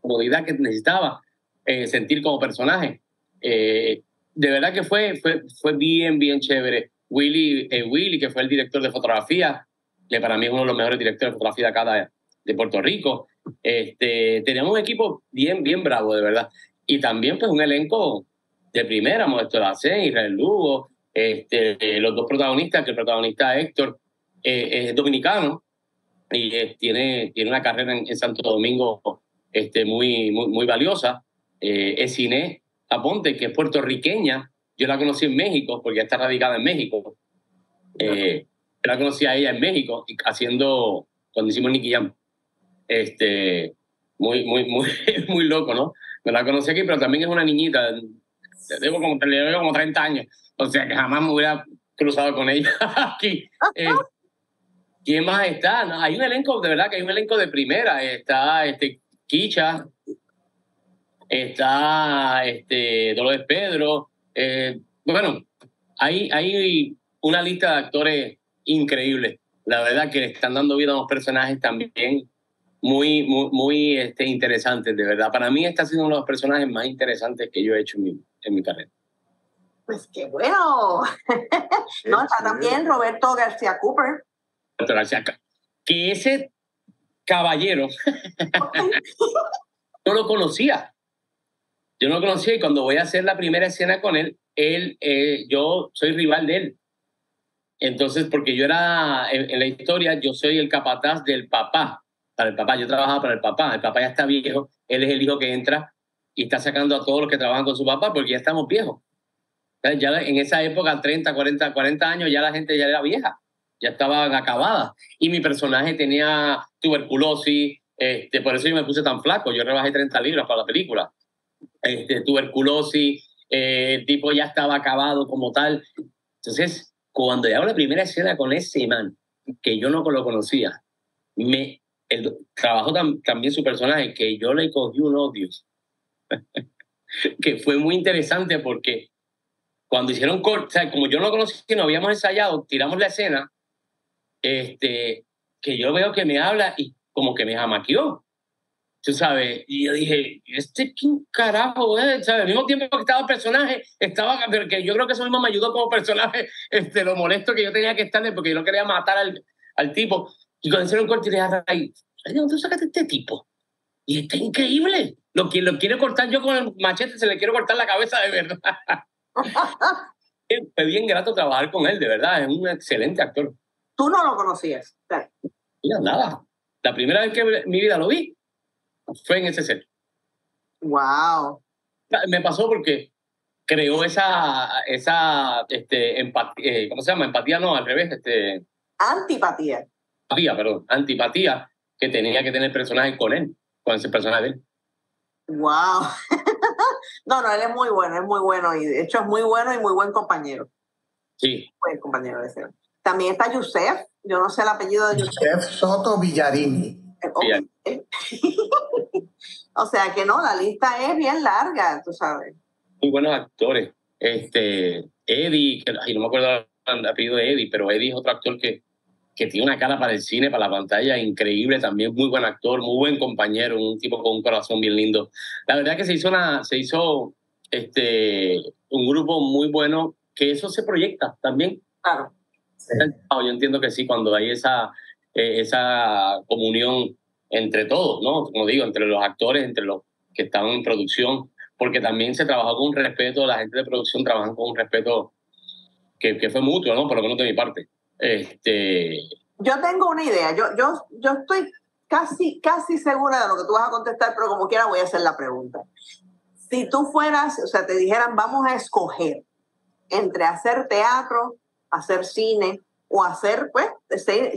comodidad que necesitabas eh, sentir como personaje. Eh, de verdad que fue, fue, fue bien, bien chévere. Willy, eh, Willy, que fue el director de fotografía, que para mí es uno de los mejores directores de fotografía de acá de Puerto Rico. Este, tenemos un equipo bien, bien bravo, de verdad. Y también, pues, un elenco de primera, Modesto Lacén, Israel Lugo, este, los dos protagonistas, que el protagonista Héctor eh, es dominicano y eh, tiene, tiene una carrera en, en Santo Domingo este, muy, muy, muy valiosa. Eh, es Inés Aponte, que es puertorriqueña. Yo la conocí en México, porque ya está radicada en México. Eh, la conocí a ella en México, haciendo, cuando hicimos Nicky Jam. Este, muy, muy, muy, muy loco, ¿no? Me la conocí aquí, pero también es una niñita. Debo como, le debo como treinta años. O sea, que jamás me hubiera cruzado con ella aquí. Eh, ¿Quién más está? No, hay un elenco, de verdad, que hay un elenco de primera. Está este, Kicha, está este, Dolores Pedro. Eh, bueno, hay, hay una lista de actores increíble. La verdad que le están dando vida a unos personajes también muy, muy, muy este, interesantes, de verdad. Para mí este ha sido uno de los personajes más interesantes que yo he hecho en mi, en mi carrera. Pues qué bueno. No, está también Roberto García Cooper. Roberto García Cooper. Que ese caballero no lo conocía. Yo no lo conocía y cuando voy a hacer la primera escena con él, él eh, yo soy rival de él. Entonces, porque yo era, en, en la historia, yo soy el capataz del papá. Para el papá, yo trabajaba para el papá, el papá ya está viejo, él es el hijo que entra y está sacando a todos los que trabajan con su papá porque ya estamos viejos. Ya en esa época, treinta, cuarenta, cuarenta años, ya la gente ya era vieja, ya estaban acabadas. Y mi personaje tenía tuberculosis, este, por eso yo me puse tan flaco, yo rebajé treinta libras para la película. Este, tuberculosis, eh, el tipo ya estaba acabado como tal. Entonces, cuando hago la primera escena con ese man, que yo no lo conocía, me el, trabajó tam, también su personaje, que yo le cogí un odio. Que fue muy interesante porque cuando hicieron corte, o sea, como yo no lo conocía, no habíamos ensayado, tiramos la escena, este, que yo veo que me habla y como que me jamaqueó. Tú sabes, y yo dije, ¿este quién carajo es? ¿Sabes? Al mismo tiempo que estaba el personaje, estaba, porque yo creo que eso mismo me ayudó como personaje, este, lo molesto que yo tenía que estarle, porque yo no quería matar al, al tipo. Y cuando hicieron corte, le dije a Ray, ¿de dónde sacaste este tipo? Y está increíble. Lo, lo quiero cortar yo con el machete, se le quiero cortar la cabeza de verdad. Fue bien grato trabajar con él, de verdad, es un excelente actor. ¿Tú no lo conocías? Claro. Mira, nada. La primera vez que en mi vida lo vi, fue en ese set. Wow. Me pasó porque creó esa, esa este, empatía, eh, ¿cómo se llama? Empatía no, al revés. Este, antipatía. Antipatía, perdón. Antipatía que tenía que tener el personaje con él, con ese personaje de él. Wow. No, no, él es muy bueno, es muy bueno. Y de hecho es muy bueno y muy buen compañero. Sí. Buen compañero de ser. También está Yusef, yo no sé el apellido de Yusef. Yusef Soto Villarín. Okay. O sea que no, la lista es bien larga, tú sabes. Muy buenos actores. Este, Eddie, que, ay, no me acuerdo el apellido de Eddie, pero Eddie es otro actor que, que tiene una cara para el cine, para la pantalla, increíble también, muy buen actor, muy buen compañero, un tipo con un corazón bien lindo. La verdad que se hizo, una, se hizo este, un grupo muy bueno, que eso se proyecta también. Claro. Sí. Yo entiendo que sí, cuando hay esa... Eh, esa comunión entre todos, ¿no? Como digo, entre los actores, entre los que están en producción, porque también se trabajó con un respeto, la gente de producción trabaja con un respeto que, que fue mutuo, ¿no? Por lo menos de mi parte. Este... Yo tengo una idea, yo, yo, yo estoy casi, casi segura de lo que tú vas a contestar, pero como quiera voy a hacer la pregunta. Si tú fueras, o sea, te dijeran, vamos a escoger entre hacer teatro, hacer cine, o hacer, pues,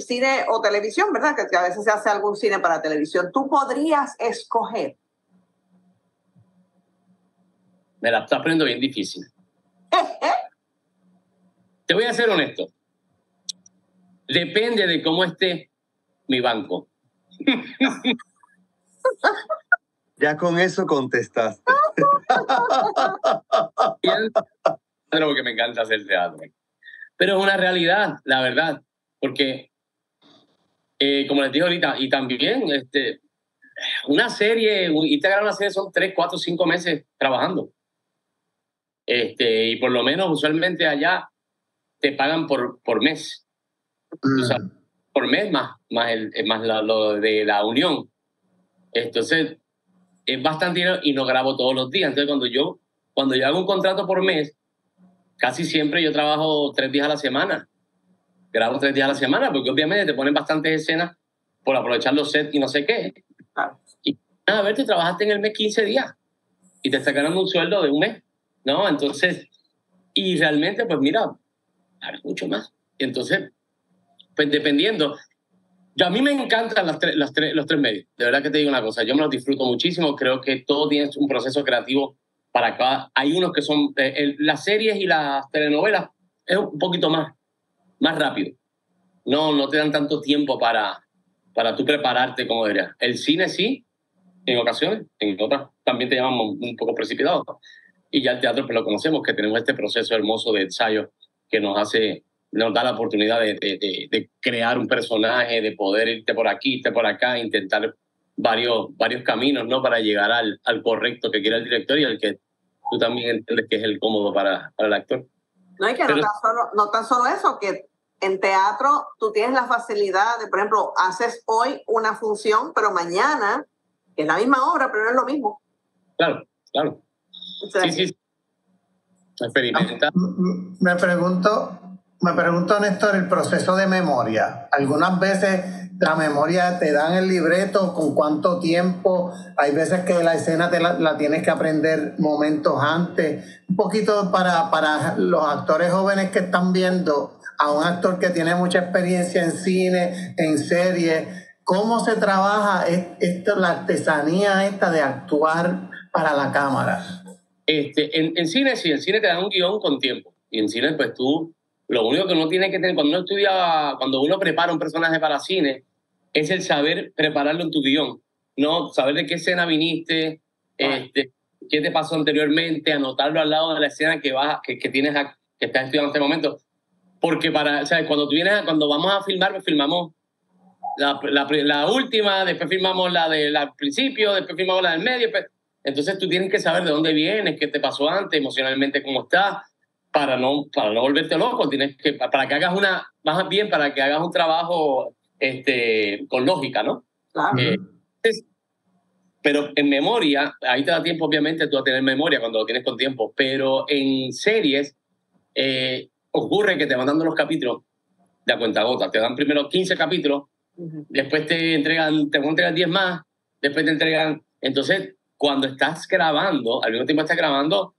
cine o televisión, ¿verdad? Que a veces se hace algún cine para televisión. ¿Tú podrías escoger? Me la está poniendo bien difícil. Te voy a ser honesto. Depende de cómo esté mi banco. Ya con eso contestaste. Pero que me encanta hacer teatro. Pero es una realidad, la verdad, porque, eh, como les dije ahorita, y también este, una serie, integrar una serie son tres, cuatro, cinco meses trabajando. Este, y por lo menos usualmente allá te pagan por, por mes. Mm. O sea, por mes más, más, el, más la, lo de la unión. Entonces, es bastante dinero y no grabo todos los días. Entonces, cuando yo, cuando yo hago un contrato por mes, casi siempre yo trabajo tres días a la semana. Grabo tres días a la semana porque obviamente te ponen bastantes escenas por aprovechar los sets y no sé qué. Ah. Y a ver, tú trabajaste en el mes quince días y te estás ganando un sueldo de un mes, ¿no? Entonces, y realmente, pues mira, mucho más. Entonces, pues dependiendo. Yo, a mí me encantan las tre las tre los tres medios. De verdad que te digo una cosa, yo me los disfruto muchísimo. Creo que todo tiene un proceso creativo para acá. Hay unos que son... Eh, el, las series y las telenovelas es un poquito más, más rápido. No, no te dan tanto tiempo para, para tú prepararte, como diría. El cine sí, en ocasiones, en otras también te llaman un poco precipitado. Y ya el teatro pues lo conocemos, que tenemos este proceso hermoso de ensayo que nos hace, nos da la oportunidad de, de, de, de crear un personaje, de poder irte por aquí, irte por acá, intentar... Varios, varios caminos, ¿no? Para llegar al, al correcto que quiera el director y al que tú también entiendes que es el cómodo para, para el actor. No, y que Pero, no, tan solo, no tan solo eso, que en teatro tú tienes la facilidad de, por ejemplo, haces hoy una función, pero mañana es la misma obra, pero no es lo mismo. Claro, claro. Entonces, sí, sí, sí. Experimenta. Me pregunto, me pregunto, Néstor, el proceso de memoria. Algunas veces... La memoria te dan el libreto, con cuánto tiempo. Hay veces que la escena te la, la tienes que aprender momentos antes. Un poquito para, para los actores jóvenes que están viendo, a un actor que tiene mucha experiencia en cine, en series, ¿cómo se trabaja esto, la artesanía esta de actuar para la cámara? Este, en, en cine sí, en cine te dan un guión con tiempo. Y en cine pues tú Lo único que uno tiene que tener, cuando uno estudia, cuando uno prepara un personaje para cine, es el saber prepararlo en tu guión, ¿no? Saber de qué escena viniste, ah. este, qué te pasó anteriormente, anotarlo al lado de la escena que, vas, que, que, tienes a, que estás estudiando en este momento. Porque para, ¿sabes? Cuando, tú vienes, cuando vamos a filmar, filmamos la, la, la última, después filmamos la del principio, después filmamos la del medio. Después, entonces tú tienes que saber de dónde vienes, qué te pasó antes, emocionalmente cómo estás, para no, para no volverte loco. Tienes que, para que hagas una, más bien para que hagas un trabajo este, con lógica, ¿no? Claro. Eh, es, pero en memoria, ahí te da tiempo, obviamente, tú a tener memoria cuando lo tienes con tiempo, pero en series eh, ocurre que te van dando los capítulos de a cuentagotas. Te dan primero quince capítulos, uh-huh. después te entregan, te van a entregar diez más, después te entregan... Entonces, cuando estás grabando, al mismo tiempo estás grabando,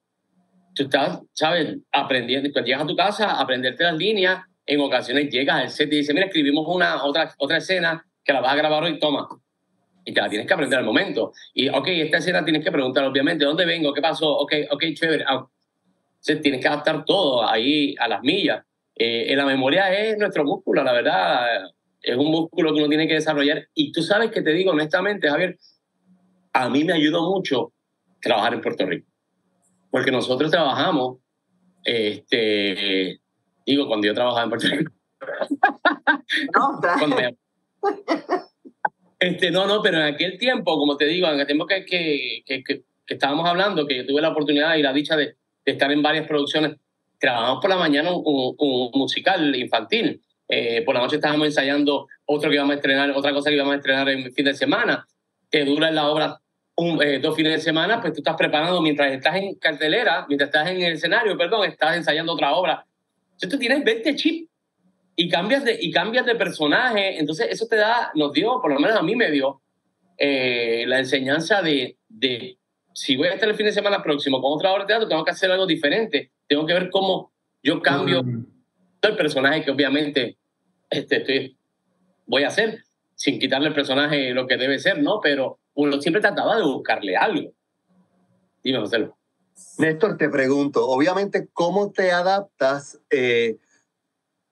tú estás, ¿sabes? Aprendiendo. Cuando llegas a tu casa, a aprenderte las líneas, en ocasiones llegas al set y dices, mira, escribimos una, otra, otra escena que la vas a grabar hoy, toma. Y te la tienes que aprender al momento. Y, ok, esta escena tienes que preguntar, obviamente, ¿dónde vengo? ¿Qué pasó? Ok, ok, chévere. Ah, entonces tienes que adaptar todo ahí a las millas. Eh, la memoria es nuestro músculo, la verdad. Es un músculo que uno tiene que desarrollar. Y tú sabes que te digo honestamente, Javier, a mí me ayudó mucho trabajar en Puerto Rico. Porque nosotros trabajamos, este, eh, digo, cuando yo trabajaba en Puerto Rico. No, claro. Este, no, no, pero en aquel tiempo, como te digo, en aquel tiempo que, que, que, que, que estábamos hablando, que yo tuve la oportunidad y la dicha de, de estar en varias producciones, trabajamos por la mañana un, un musical infantil, eh, por la noche estábamos ensayando otro que íbamos a estrenar, otra cosa que íbamos a estrenar en fin de semana, que dura la obra un, eh, dos fines de semana, pues tú estás preparando mientras estás en cartelera, mientras estás en el escenario, perdón, estás ensayando otra obra. Entonces tú tienes veinte chips. Y cambias, de, y cambias de personaje, entonces eso te da, nos dio, por lo menos a mí me dio, eh, la enseñanza de, de, si voy a estar el fin de semana próximo con otra obra de teatro, tengo que hacer algo diferente, tengo que ver cómo yo cambio uh-huh. el personaje que obviamente este, estoy, voy a hacer, sin quitarle al personaje lo que debe ser, ¿no? Pero uno siempre trataba de buscarle algo. Dime, José. Néstor, te pregunto, obviamente, ¿cómo te adaptas eh,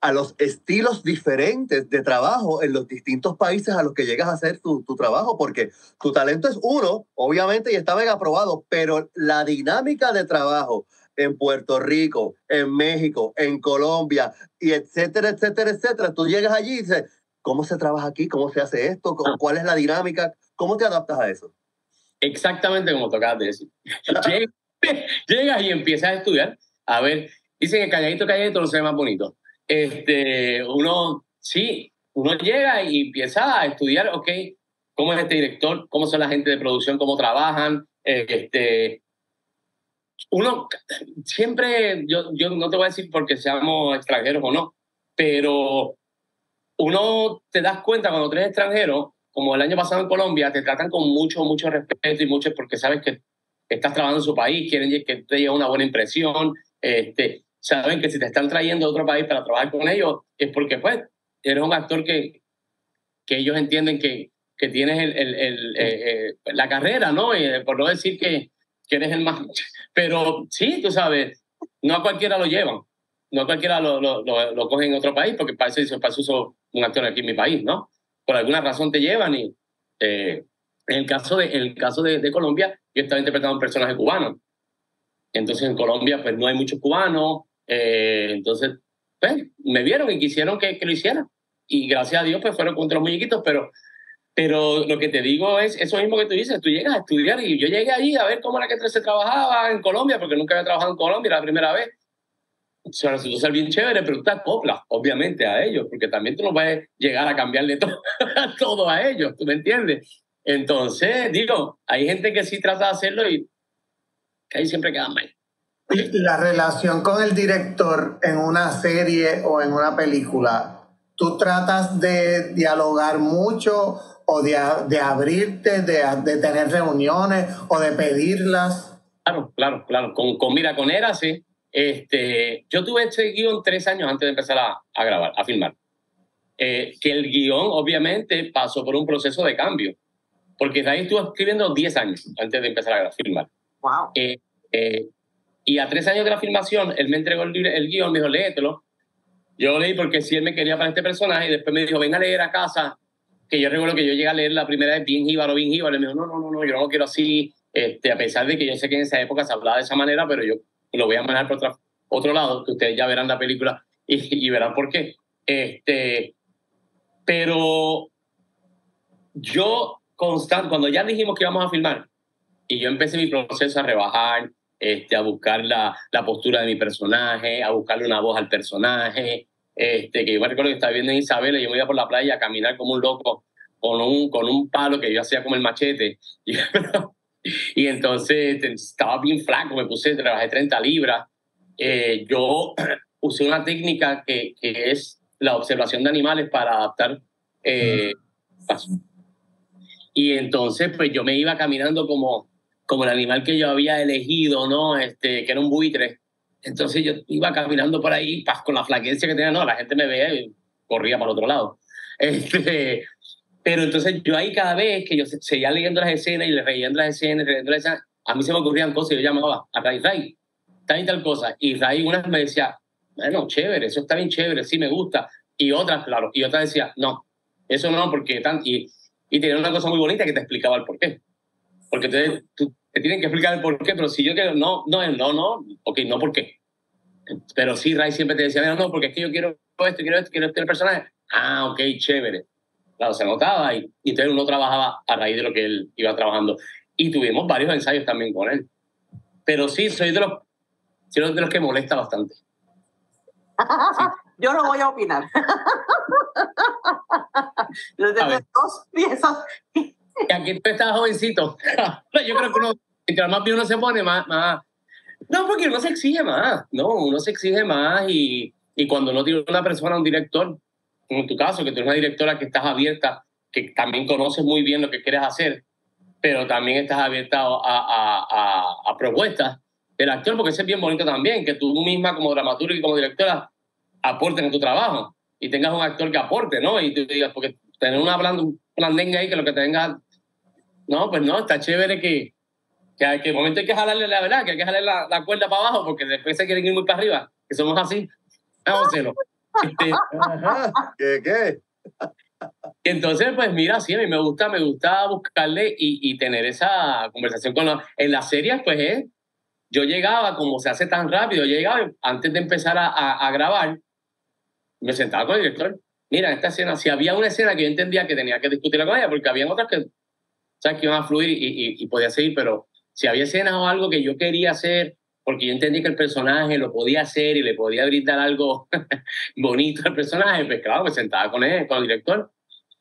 a los estilos diferentes de trabajo en los distintos países a los que llegas a hacer tu, tu trabajo? Porque tu talento es uno, obviamente, y está bien aprobado, pero la dinámica de trabajo en Puerto Rico, en México, en Colombia, y etcétera, etcétera, etcétera, tú llegas allí y dices, ¿cómo se trabaja aquí? ¿Cómo se hace esto? ¿Cuál es la dinámica? ¿Cómo te adaptas a eso? Exactamente como tocabas de decir. Llegas y empiezas a estudiar. A ver, dicen que calladito, calladito no se ve más bonito. Este, uno, sí, uno llega y empieza a estudiar, ok, ¿cómo es este director? ¿Cómo son la gente de producción? ¿Cómo trabajan? Este, uno siempre, yo, yo no te voy a decir porque seamos extranjeros o no, pero uno te das cuenta cuando tú eres extranjero, como el año pasado en Colombia, te tratan con mucho, mucho respeto y mucho porque sabes que estás trabajando en su país, quieren que te lleve una buena impresión, este... saben que si te están trayendo a otro país para trabajar con ellos es porque, pues, eres un actor que, que ellos entienden que, que tienes el, el, el, eh, eh, la carrera, ¿no? Eh, por no decir que, que eres el más... Pero sí, tú sabes, no a cualquiera lo llevan, no a cualquiera lo, lo, lo, lo cogen en otro país porque para eso, para eso uso un actor aquí en mi país, ¿no? Por alguna razón te llevan y eh, en el caso, de, en el caso de, de Colombia yo estaba interpretando a un personaje cubano. Entonces en Colombia pues no hay muchos cubanos. Eh, entonces, pues, me vieron y quisieron que, que lo hiciera. Y gracias a Dios, pues, fueron contra los muñequitos. Pero, pero lo que te digo es eso mismo que tú dices. Tú llegas a estudiar y yo llegué allí a ver cómo era que se trabajaba en Colombia, porque nunca había trabajado en Colombia, era la primera vez. Se resultó ser bien chévere, pero tú te acoplas, obviamente, a ellos, porque también tú no vas a llegar a cambiarle todo, todo a ellos, ¿tú me entiendes? Entonces, digo, hay gente que sí trata de hacerlo y ahí siempre quedan mal. La relación con el director en una serie o en una película, ¿tú tratas de dialogar mucho o de, de abrirte, de, de tener reuniones o de pedirlas? Claro, claro, claro. Con, con, mira, con Érase, este, yo tuve este guión tres años antes de empezar a, a grabar, a filmar. Eh, que el guión, obviamente, pasó por un proceso de cambio. Porque de ahí estuve escribiendo diez años antes de empezar a filmar. Wow. Eh, eh, Y a tres años de la filmación, él me entregó el, el guión, me dijo, léetelo. Yo leí porque si él me quería para este personaje y después me dijo, ven a leer a casa, que yo recuerdo que yo llegué a leer la primera vez bien jíbaro, bien jíbaro, y me dijo, no, no, no, no, yo no lo quiero así, este, a pesar de que yo sé que en esa época se hablaba de esa manera, pero yo lo voy a manejar por otra, otro lado, que ustedes ya verán la película y, y verán por qué. Este, pero yo, constant, cuando ya dijimos que íbamos a filmar, y yo empecé mi proceso a rebajar, Este, a buscar la, la postura de mi personaje, a buscarle una voz al personaje, este, que yo me recuerdo que estaba viendo en Isabela y yo me iba por la playa a caminar como un loco con un, con un palo que yo hacía como el machete. Y, y entonces estaba bien flaco, me puse, trabajé treinta libras. Eh, yo usé una técnica que, que es la observación de animales para adaptar eh, pasos. Y entonces pues yo me iba caminando como... como el animal que yo había elegido, ¿no? Este, que era un buitre. Entonces yo iba caminando por ahí, pas, con la flaquencia que tenía, no, la gente me veía y corría para el otro lado. Este, pero entonces yo ahí cada vez que yo seguía leyendo las escenas y le leyendo las escenas, leyendo las escenas, a mí se me ocurrían cosas y yo llamaba a Ray, Ray, tal y tal cosa. Y Ray una vez me decía, bueno, chévere, eso está bien chévere, sí me gusta. Y otras, claro, y otras decía, no, eso no, porque tan... Y, y tenía una cosa muy bonita que te explicaba el porqué. Porque entonces tú, te tienen que explicar el por qué, pero si yo quiero, no, no, no, no, ok, no por qué. Pero sí, Ray siempre te decía, no, no, porque es que yo quiero esto, quiero esto, quiero este el personaje. Ah, ok, chévere. Claro, se notaba y, y entonces uno trabajaba a raíz de lo que él iba trabajando. Y tuvimos varios ensayos también con él. Pero sí, soy de los, soy de los que molesta bastante. Sí. Yo no voy a opinar. Los tengo dos piezas... Y aquí tú estás jovencito. Yo creo que uno, entre más bien uno se pone, más, más... No, porque uno se exige más. No, uno se exige más y, y cuando uno tiene una persona, un director, como en tu caso, que tú eres una directora que estás abierta, que también conoces muy bien lo que quieres hacer, pero también estás abierta a, a, a, a propuestas del actor, porque eso es bien bonito también, que tú misma como dramaturga y como directora aporten en tu trabajo y tengas un actor que aporte, ¿no? Y tú digas, porque tener una blandenga ahí que lo que tenga... No, pues no, está chévere que, que al momento hay que jalarle la verdad, que hay que jalarle la, la cuerda para abajo, porque después se quieren ir muy para arriba, que somos así. Háganselo. Este, ¿Qué, qué? Entonces, pues mira, sí, a mí me gusta, me gusta buscarle y, y tener esa conversación con los... En las series, pues, eh, yo llegaba, como se hace tan rápido, yo llegaba, antes de empezar a, a, a grabar, me sentaba con el director. Mira, esta escena, si había una escena que yo entendía que tenía que discutirla con ella, porque había otras que... ¿sabes? Que iban a fluir y, y, y podía seguir, pero si había escenas o algo que yo quería hacer, porque yo entendí que el personaje lo podía hacer y le podía brindar algo bonito al personaje, pues claro, me sentaba con él, con el director,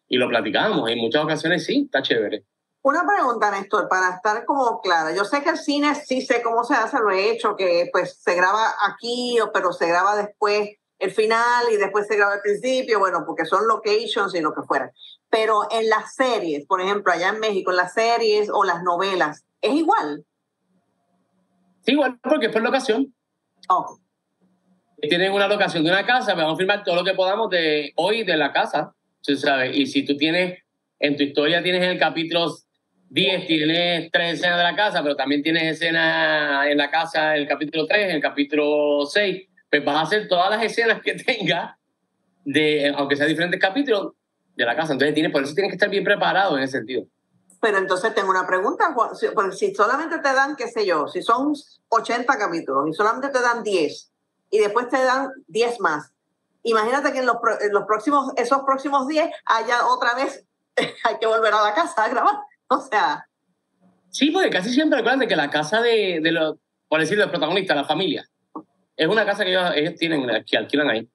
y lo platicábamos. En muchas ocasiones sí, está chévere. Una pregunta, Néstor, para estar como clara. Yo sé que el cine sí sé cómo se hace, lo he hecho, que pues se graba aquí, pero se graba después el final y después se graba el principio, bueno, porque son locations y lo que fuera. Pero en las series, por ejemplo, allá en México, en las series o las novelas, ¿es igual? Sí, igual, porque es por locación. Oh. Tienen una locación de una casa, vamos a filmar todo lo que podamos de hoy de la casa, ¿sí sabes? Y si tú tienes, en tu historia tienes el capítulo diez, tienes tres escenas de la casa, pero también tienes escenas en la casa, el capítulo tres, en el capítulo seis, pues vas a hacer todas las escenas que tengas, aunque sean diferentes capítulos, de la casa. Entonces, tiene, por eso tienes que estar bien preparado en ese sentido. Pero entonces tengo una pregunta, si, si solamente te dan, qué sé yo, si son ochenta capítulos y solamente te dan diez y después te dan diez más, imagínate que en los, en los próximos, esos próximos diez haya otra vez, hay que volver a la casa a grabar. O sea... Sí, porque casi siempre acuérdate que la casa de, de los, por decirlo, del protagonista, la familia, es una casa que ellos, ellos tienen, que alquilan ahí.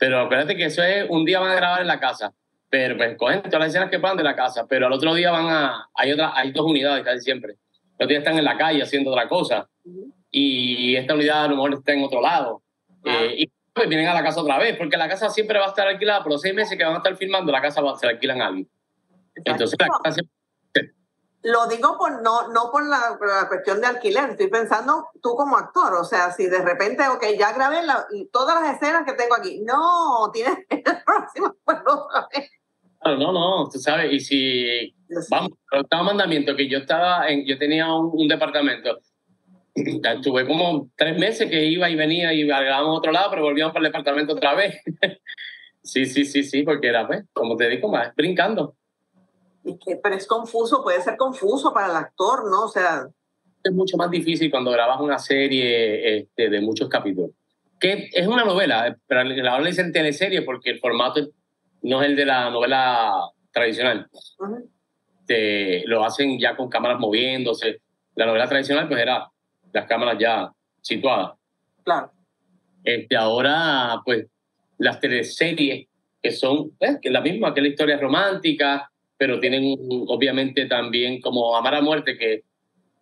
Pero acuérdate que eso es, un día van a grabar en la casa, pero pues cogen todas las escenas que pasan de la casa, pero al otro día van a... Hay, otra, hay dos unidades casi siempre. Los días están en la calle haciendo otra cosa, uh-huh, y esta unidad a lo mejor está en otro lado. Uh-huh. Eh, y pues vienen a la casa otra vez, porque la casa siempre va a estar alquilada, por los seis meses que van a estar filmando, la casa va, se la alquilan a alguien. Exacto. Entonces la casa siempre... Lo digo por, no, no por la, por la cuestión de alquiler, estoy pensando tú como actor, o sea, si de repente, ok, ya grabé la, todas las escenas que tengo aquí, no, tienes el próximo pueblo otra vez. No, no, tú sabes, y si, vamos, el octavo mandamiento, que yo estaba, en, yo tenía un, un departamento, Tuve como tres meses que iba y venía y grabábamos a otro lado, pero volvíamos para el departamento otra vez. Sí, sí, sí, sí, porque era, pues, como te digo, más brincando. Y que, pero es confuso, puede ser confuso para el actor, ¿no? O sea... Es mucho más difícil cuando grabas una serie este, de muchos capítulos. Que es una novela, pero ahora le dicen teleserie porque el formato no es el de la novela tradicional. Uh-huh. Te, lo hacen ya con cámaras moviéndose. La novela tradicional, pues, era las cámaras ya situadas. Claro. Este, ahora, pues, las teleseries, que son eh, que es la misma, que es la historia romántica, pero tienen, obviamente, también como Amar a Muerte, que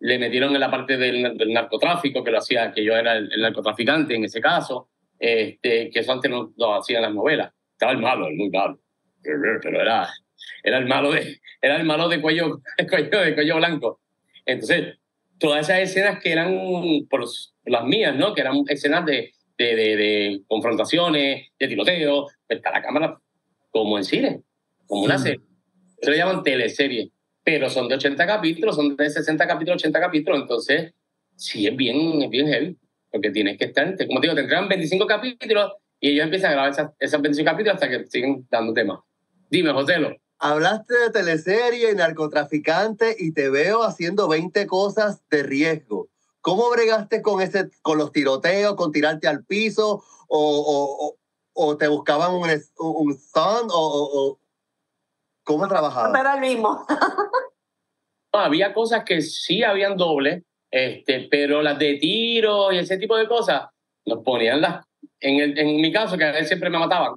le metieron en la parte del, del narcotráfico, que lo hacía, que yo era el, el narcotraficante en ese caso, este, que eso antes no lo no hacían las novelas. Estaba el malo, el muy malo. Pero era, era, el, malo de, era el malo de cuello, de cuello, de cuello blanco. Entonces, todas esas escenas que eran por las mías, ¿no? Que eran escenas de, de, de, de confrontaciones, de tiroteos, está la cámara como en cine, como una serie. Se lo llaman teleserie, pero son de ochenta capítulos, son de sesenta capítulos, ochenta capítulos, entonces sí es bien, es bien heavy, porque tienes que estar, como te digo, te entregan veinticinco capítulos y ellos empiezan a grabar esas, esas veinticinco capítulos hasta que siguen dando temas. Dime, Joselo. Hablaste de teleserie y narcotraficante y te veo haciendo veinte cosas de riesgo. ¿Cómo bregaste con, ese, con los tiroteos, con tirarte al piso, o, o, o, o te buscaban un, un son, o... o, o ¿cómo trabajaba? No era el mismo. No, había cosas que sí habían doble, este, pero las de tiro y ese tipo de cosas nos ponían las... En, el, en mi caso, que a él siempre me mataban.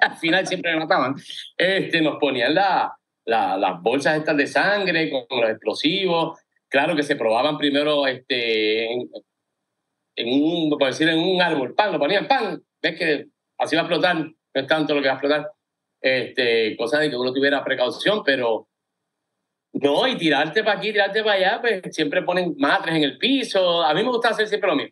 Al final siempre me mataban. Este, nos ponían la, la, las bolsas estas de sangre con los explosivos. Claro que se probaban primero este, en, en, un, por decir, en un árbol. Pan, lo ponían, pan. Ves que así va a explotar. No es tanto lo que va a explotar. Este, cosa de que uno tuviera precaución, pero no, y tirarte para aquí, tirarte para allá, pues siempre ponen matres en el piso. A mí me gusta hacer siempre lo mío.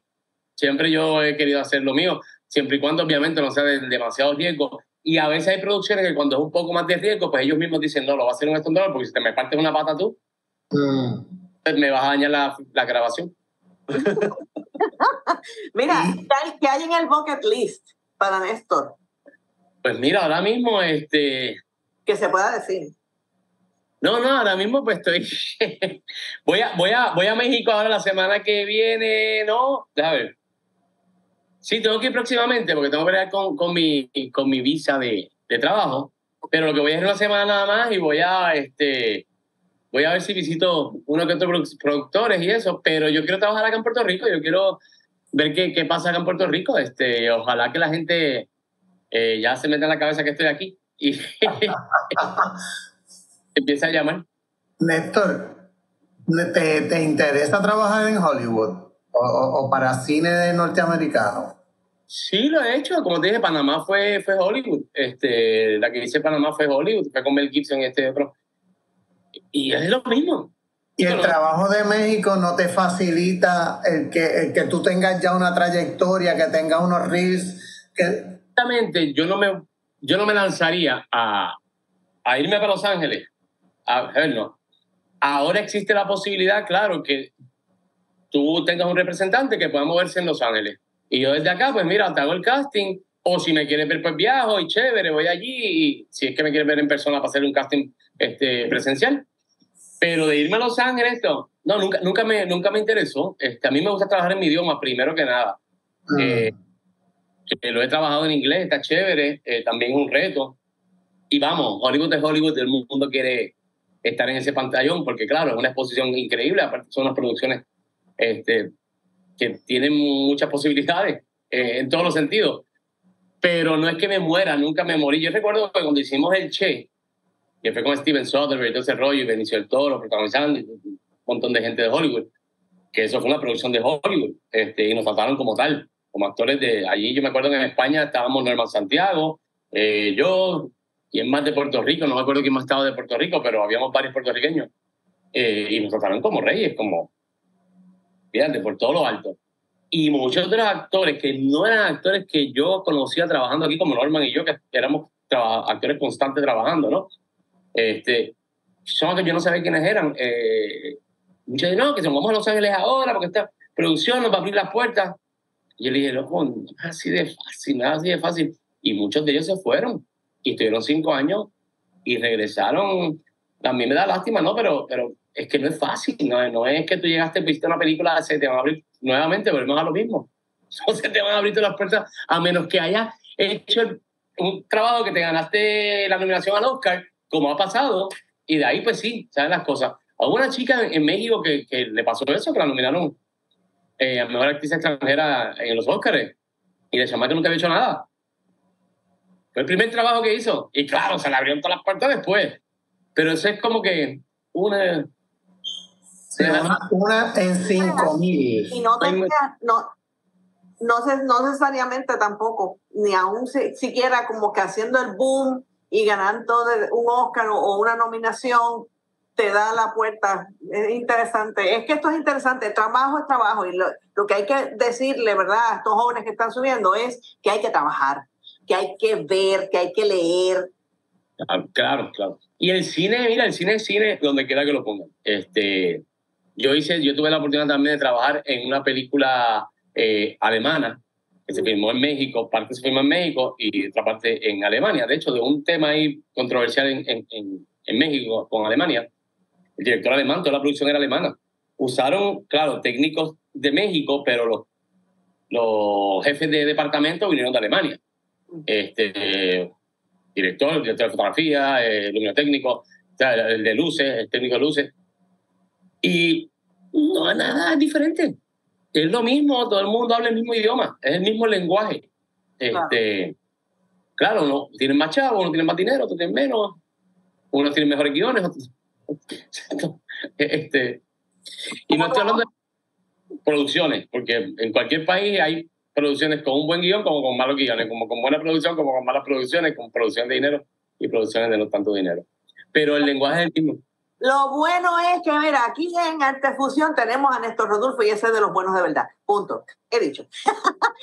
Siempre yo he querido hacer lo mío, siempre y cuando obviamente no sea de demasiado riesgo. Y a veces hay producciones que cuando es un poco más de riesgo, pues ellos mismos dicen, no, lo va a hacer un estondador, porque si te me partes una pata tú, mm. me vas a dañar la, la grabación. Mira, ¿qué hay en el bucket list para Néstor? Pues mira, ahora mismo, este... Que se pueda decir. No, no, ahora mismo pues estoy... voy, a, voy, a, voy a México ahora la semana que viene, ¿no? Déjame ver. Sí, tengo que ir próximamente porque tengo que ver con, con, mi, con mi visa de, de trabajo, pero lo que voy a hacer una semana nada más y voy a, este, voy a ver si visito uno que otro productores y eso, pero yo quiero trabajar acá en Puerto Rico, yo quiero ver qué, qué pasa acá en Puerto Rico. Este, ojalá que la gente... Eh, ya se mete en la cabeza que estoy aquí y empieza a llamar. Néstor, ¿te, te interesa trabajar en Hollywood o, o para cine de norteamericano? Sí, lo he hecho. Como te dije, Panamá fue, fue Hollywood. Este, la que hice Panamá fue Hollywood, fue con Mel Gibson y este otro. Y es lo mismo. ¿Y el trabajo de México no te facilita el que, el que tú tengas ya una trayectoria, que tengas unos reels, que... Exactamente, yo no me, yo no me lanzaría a, a irme para Los Ángeles. A ver, no. Ahora existe la posibilidad, claro, que tú tengas un representante que pueda moverse en Los Ángeles. Y yo desde acá, pues mira, te hago el casting, o si me quieres ver, pues viajo y chévere, voy allí, y si es que me quieres ver en persona para hacer un casting este, presencial. Pero de irme a Los Ángeles, no, no nunca, nunca, me, nunca me interesó. Este, a mí me gusta trabajar en mi idioma, primero que nada. Uh-huh. Eh, lo he trabajado en inglés, está chévere, eh, también es un reto. Y vamos, Hollywood es Hollywood, el mundo quiere estar en ese pantallón, porque claro, es una exposición increíble, aparte son unas producciones este, que tienen muchas posibilidades eh, en todos los sentidos. Pero no es que me muera, nunca me morí. Yo recuerdo que cuando hicimos el Che, que fue con Steven Soderbergh y todo ese rollo, y Benicio del Toro protagonizando, y un montón de gente de Hollywood, que eso fue una producción de Hollywood, este, y nos trataron como tal. Como actores de allí, yo me acuerdo que en España estábamos Norman Santiago, eh, yo, y es más de Puerto Rico, no me acuerdo quién más estaba de Puerto Rico, pero habíamos varios puertorriqueños, eh, y nos trataron como reyes, como, fíjate, por todo lo alto. Y muchos de los actores que no eran actores que yo conocía trabajando aquí, como Norman y yo, que éramos actores constantes trabajando, ¿no? Este, son que yo no sabía quiénes eran. Eh, muchos dicen, no, que se vamos a Los Ángeles ahora, porque está... producción, nos va a abrir la puerta. Y yo le dije, loco, no es así de fácil, nada así de fácil. Y muchos de ellos se fueron y estuvieron cinco años y regresaron. A mí me da lástima, ¿no? Pero, pero es que no es fácil, ¿no? No es que tú llegaste, viste una película, se te van a abrir nuevamente, volvemos a lo mismo. No se te van a abrir todas las puertas, a menos que hayas hecho el, un trabajo que te ganaste la nominación al Oscar, como ha pasado, y de ahí pues sí, saben las cosas. Hubo una chica en México que, que le pasó eso, que la nominaron eh, a mejor actriz extranjera en los Oscars, y la chamaca nunca había hecho nada. Fue el primer trabajo que hizo, y claro, se le abrieron todas las puertas después. Pero eso es como que una... Sí, una, una en cinco mil. Y no tenía, no, no, se, no necesariamente tampoco, ni aún si, siquiera como que haciendo el boom y ganando un Oscar o una nominación, te da la puerta. Es interesante. Es que esto es interesante. El trabajo es trabajo. Y lo, lo que hay que decirle, ¿verdad?, a estos jóvenes que están subiendo es que hay que trabajar, que hay que ver, que hay que leer. Ah, claro, claro. Y el cine, mira, el cine es cine donde quiera que lo pongan. Este, yo, hice, yo tuve la oportunidad también de trabajar en una película eh, alemana que se filmó en México, parte se filmó en México y otra parte en Alemania. De hecho, de un tema ahí controversial en, en, en, en México con Alemania, el director alemán, toda la producción era alemana. Usaron, claro, técnicos de México, pero los, los jefes de departamento vinieron de Alemania. Este... Director, director de fotografía, eh, luminotécnico, o sea, el de luces, el técnico de luces. Y no hay nada diferente. Es lo mismo, todo el mundo habla el mismo idioma, es el mismo lenguaje. Este, claro, claro, uno tiene más chavos, uno tiene más dinero, otro tiene menos, unos tienen mejores guiones, otros... este, y no estoy hablando de producciones, porque en cualquier país hay... producciones con un buen guión como con malos guiones, como con buena producción, como con malas producciones, con producción de dinero y producciones de no tanto dinero. Pero el lenguaje es el mismo. Lo bueno es que, mira, aquí en Artefusión tenemos a Néstor Rodulfo y ese es de los buenos de verdad. Punto. He dicho.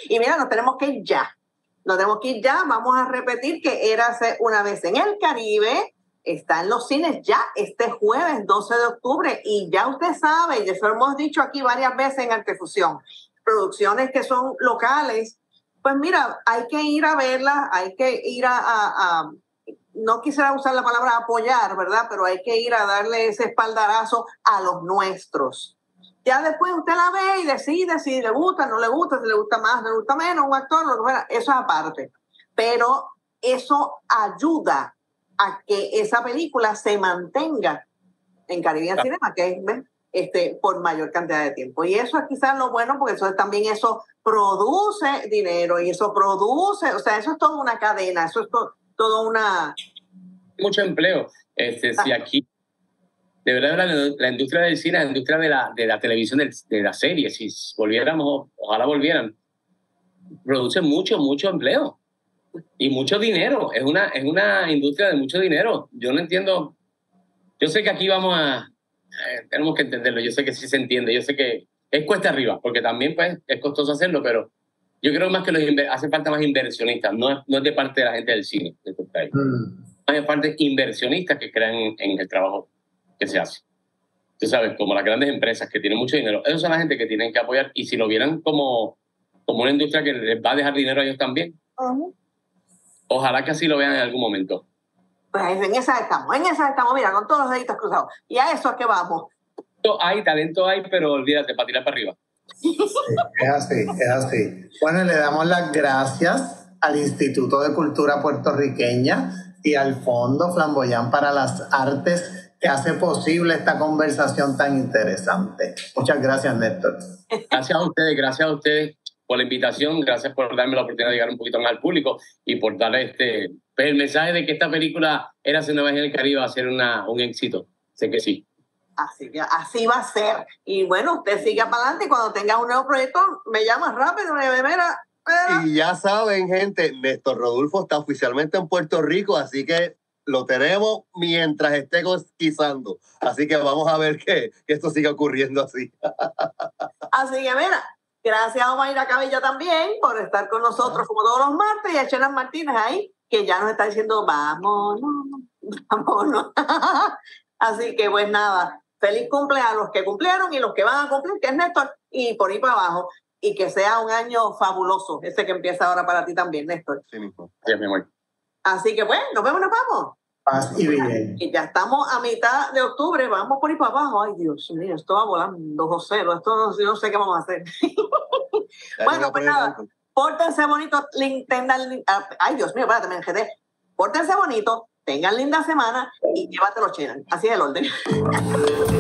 Y mira, nos tenemos que ir ya. Nos tenemos que ir ya. Vamos a repetir que Érase una vez en el Caribe. Está en los cines ya este jueves doce de octubre. Y ya usted sabe, y eso lo hemos dicho aquí varias veces en Artefusión, producciones que son locales, pues mira, hay que ir a verlas, hay que ir a, a, a, no quisiera usar la palabra apoyar, ¿verdad? Pero hay que ir a darle ese espaldarazo a los nuestros. Ya después usted la ve y decide si le gusta, no le gusta, si le gusta más, le gusta menos, un actor, lo que fuera, eso es aparte. Pero eso ayuda a que esa película se mantenga en Caribbean claro. Cinema, que es... ¿ves? Este, por mayor cantidad de tiempo. Y eso es quizás lo bueno, porque eso también eso produce dinero y eso produce, o sea, eso es toda una cadena, eso es to, todo una... Mucho empleo. Este, si aquí, de verdad, la, la industria del cine, la industria de la, de la televisión, de, de las series, si volviéramos, ojalá volvieran, produce mucho, mucho empleo y mucho dinero. Es una, es una industria de mucho dinero. Yo no entiendo. Yo sé que aquí vamos a... Eh, tenemos que entenderlo, yo sé que sí se entiende, yo sé que es cuesta arriba, porque también pues, es costoso hacerlo, pero yo creo más que los hace falta más inversionistas, no es, no es de parte de la gente del cine, de este país. Mm. Más de parte inversionistas que crean en, en el trabajo que se hace. Tú sabes, como las grandes empresas que tienen mucho dinero, esos son la gente que tienen que apoyar, y si lo vieran como, como una industria que les va a dejar dinero a ellos también, uh-huh. Ojalá que así lo vean en algún momento. Pues en esa estamos, en esa estamos, mira, con todos los deditos cruzados. Y a eso es que vamos. Hay talento, hay, pero olvídate, para tirar para arriba. Sí, es así, es así. Bueno, le damos las gracias al Instituto de Cultura Puertorriqueña y al Fondo Flamboyán para las Artes que hace posible esta conversación tan interesante. Muchas gracias, Néstor. Gracias a ustedes, gracias a ustedes por la invitación, gracias por darme la oportunidad de llegar un poquito más al público y por darle este... el mensaje de que esta película Érase una vez en el Caribe va a ser una, un éxito. Sé que sí. Así, así va a ser. Y bueno, usted sigue para adelante y cuando tengas un nuevo proyecto me llamas rápido, me bebera. Y ya saben, gente, Néstor Rodulfo está oficialmente en Puerto Rico, así que lo tenemos mientras esté cosquizando. Así que vamos a ver que, que esto siga ocurriendo así. Así que mira, gracias a Omayra Cabiya también por estar con nosotros como todos los martes y a Chenan Martínez ahí, que ya nos está diciendo, vámonos, vámonos. Así que, pues nada, feliz cumple a los que cumplieron y los que van a cumplir, que es Néstor, y por ahí para abajo. Y que sea un año fabuloso, ese que empieza ahora para ti también, Néstor. Sí, mismo. Sí, mi amor. Así que, bueno, nos vemos, nos vamos. Así bien. Y ya estamos a mitad de octubre, vamos por ahí para abajo. Ay, Dios mío, esto va volando, Joselo. Esto no, no sé qué vamos a hacer. Bueno, pues nada, tanto. Pórtense bonito, tengan... Ay, Dios mío, espérate, me enredé. Pórtense bonito, tengan linda semana y llévatelo, Chenan. Así es el orden.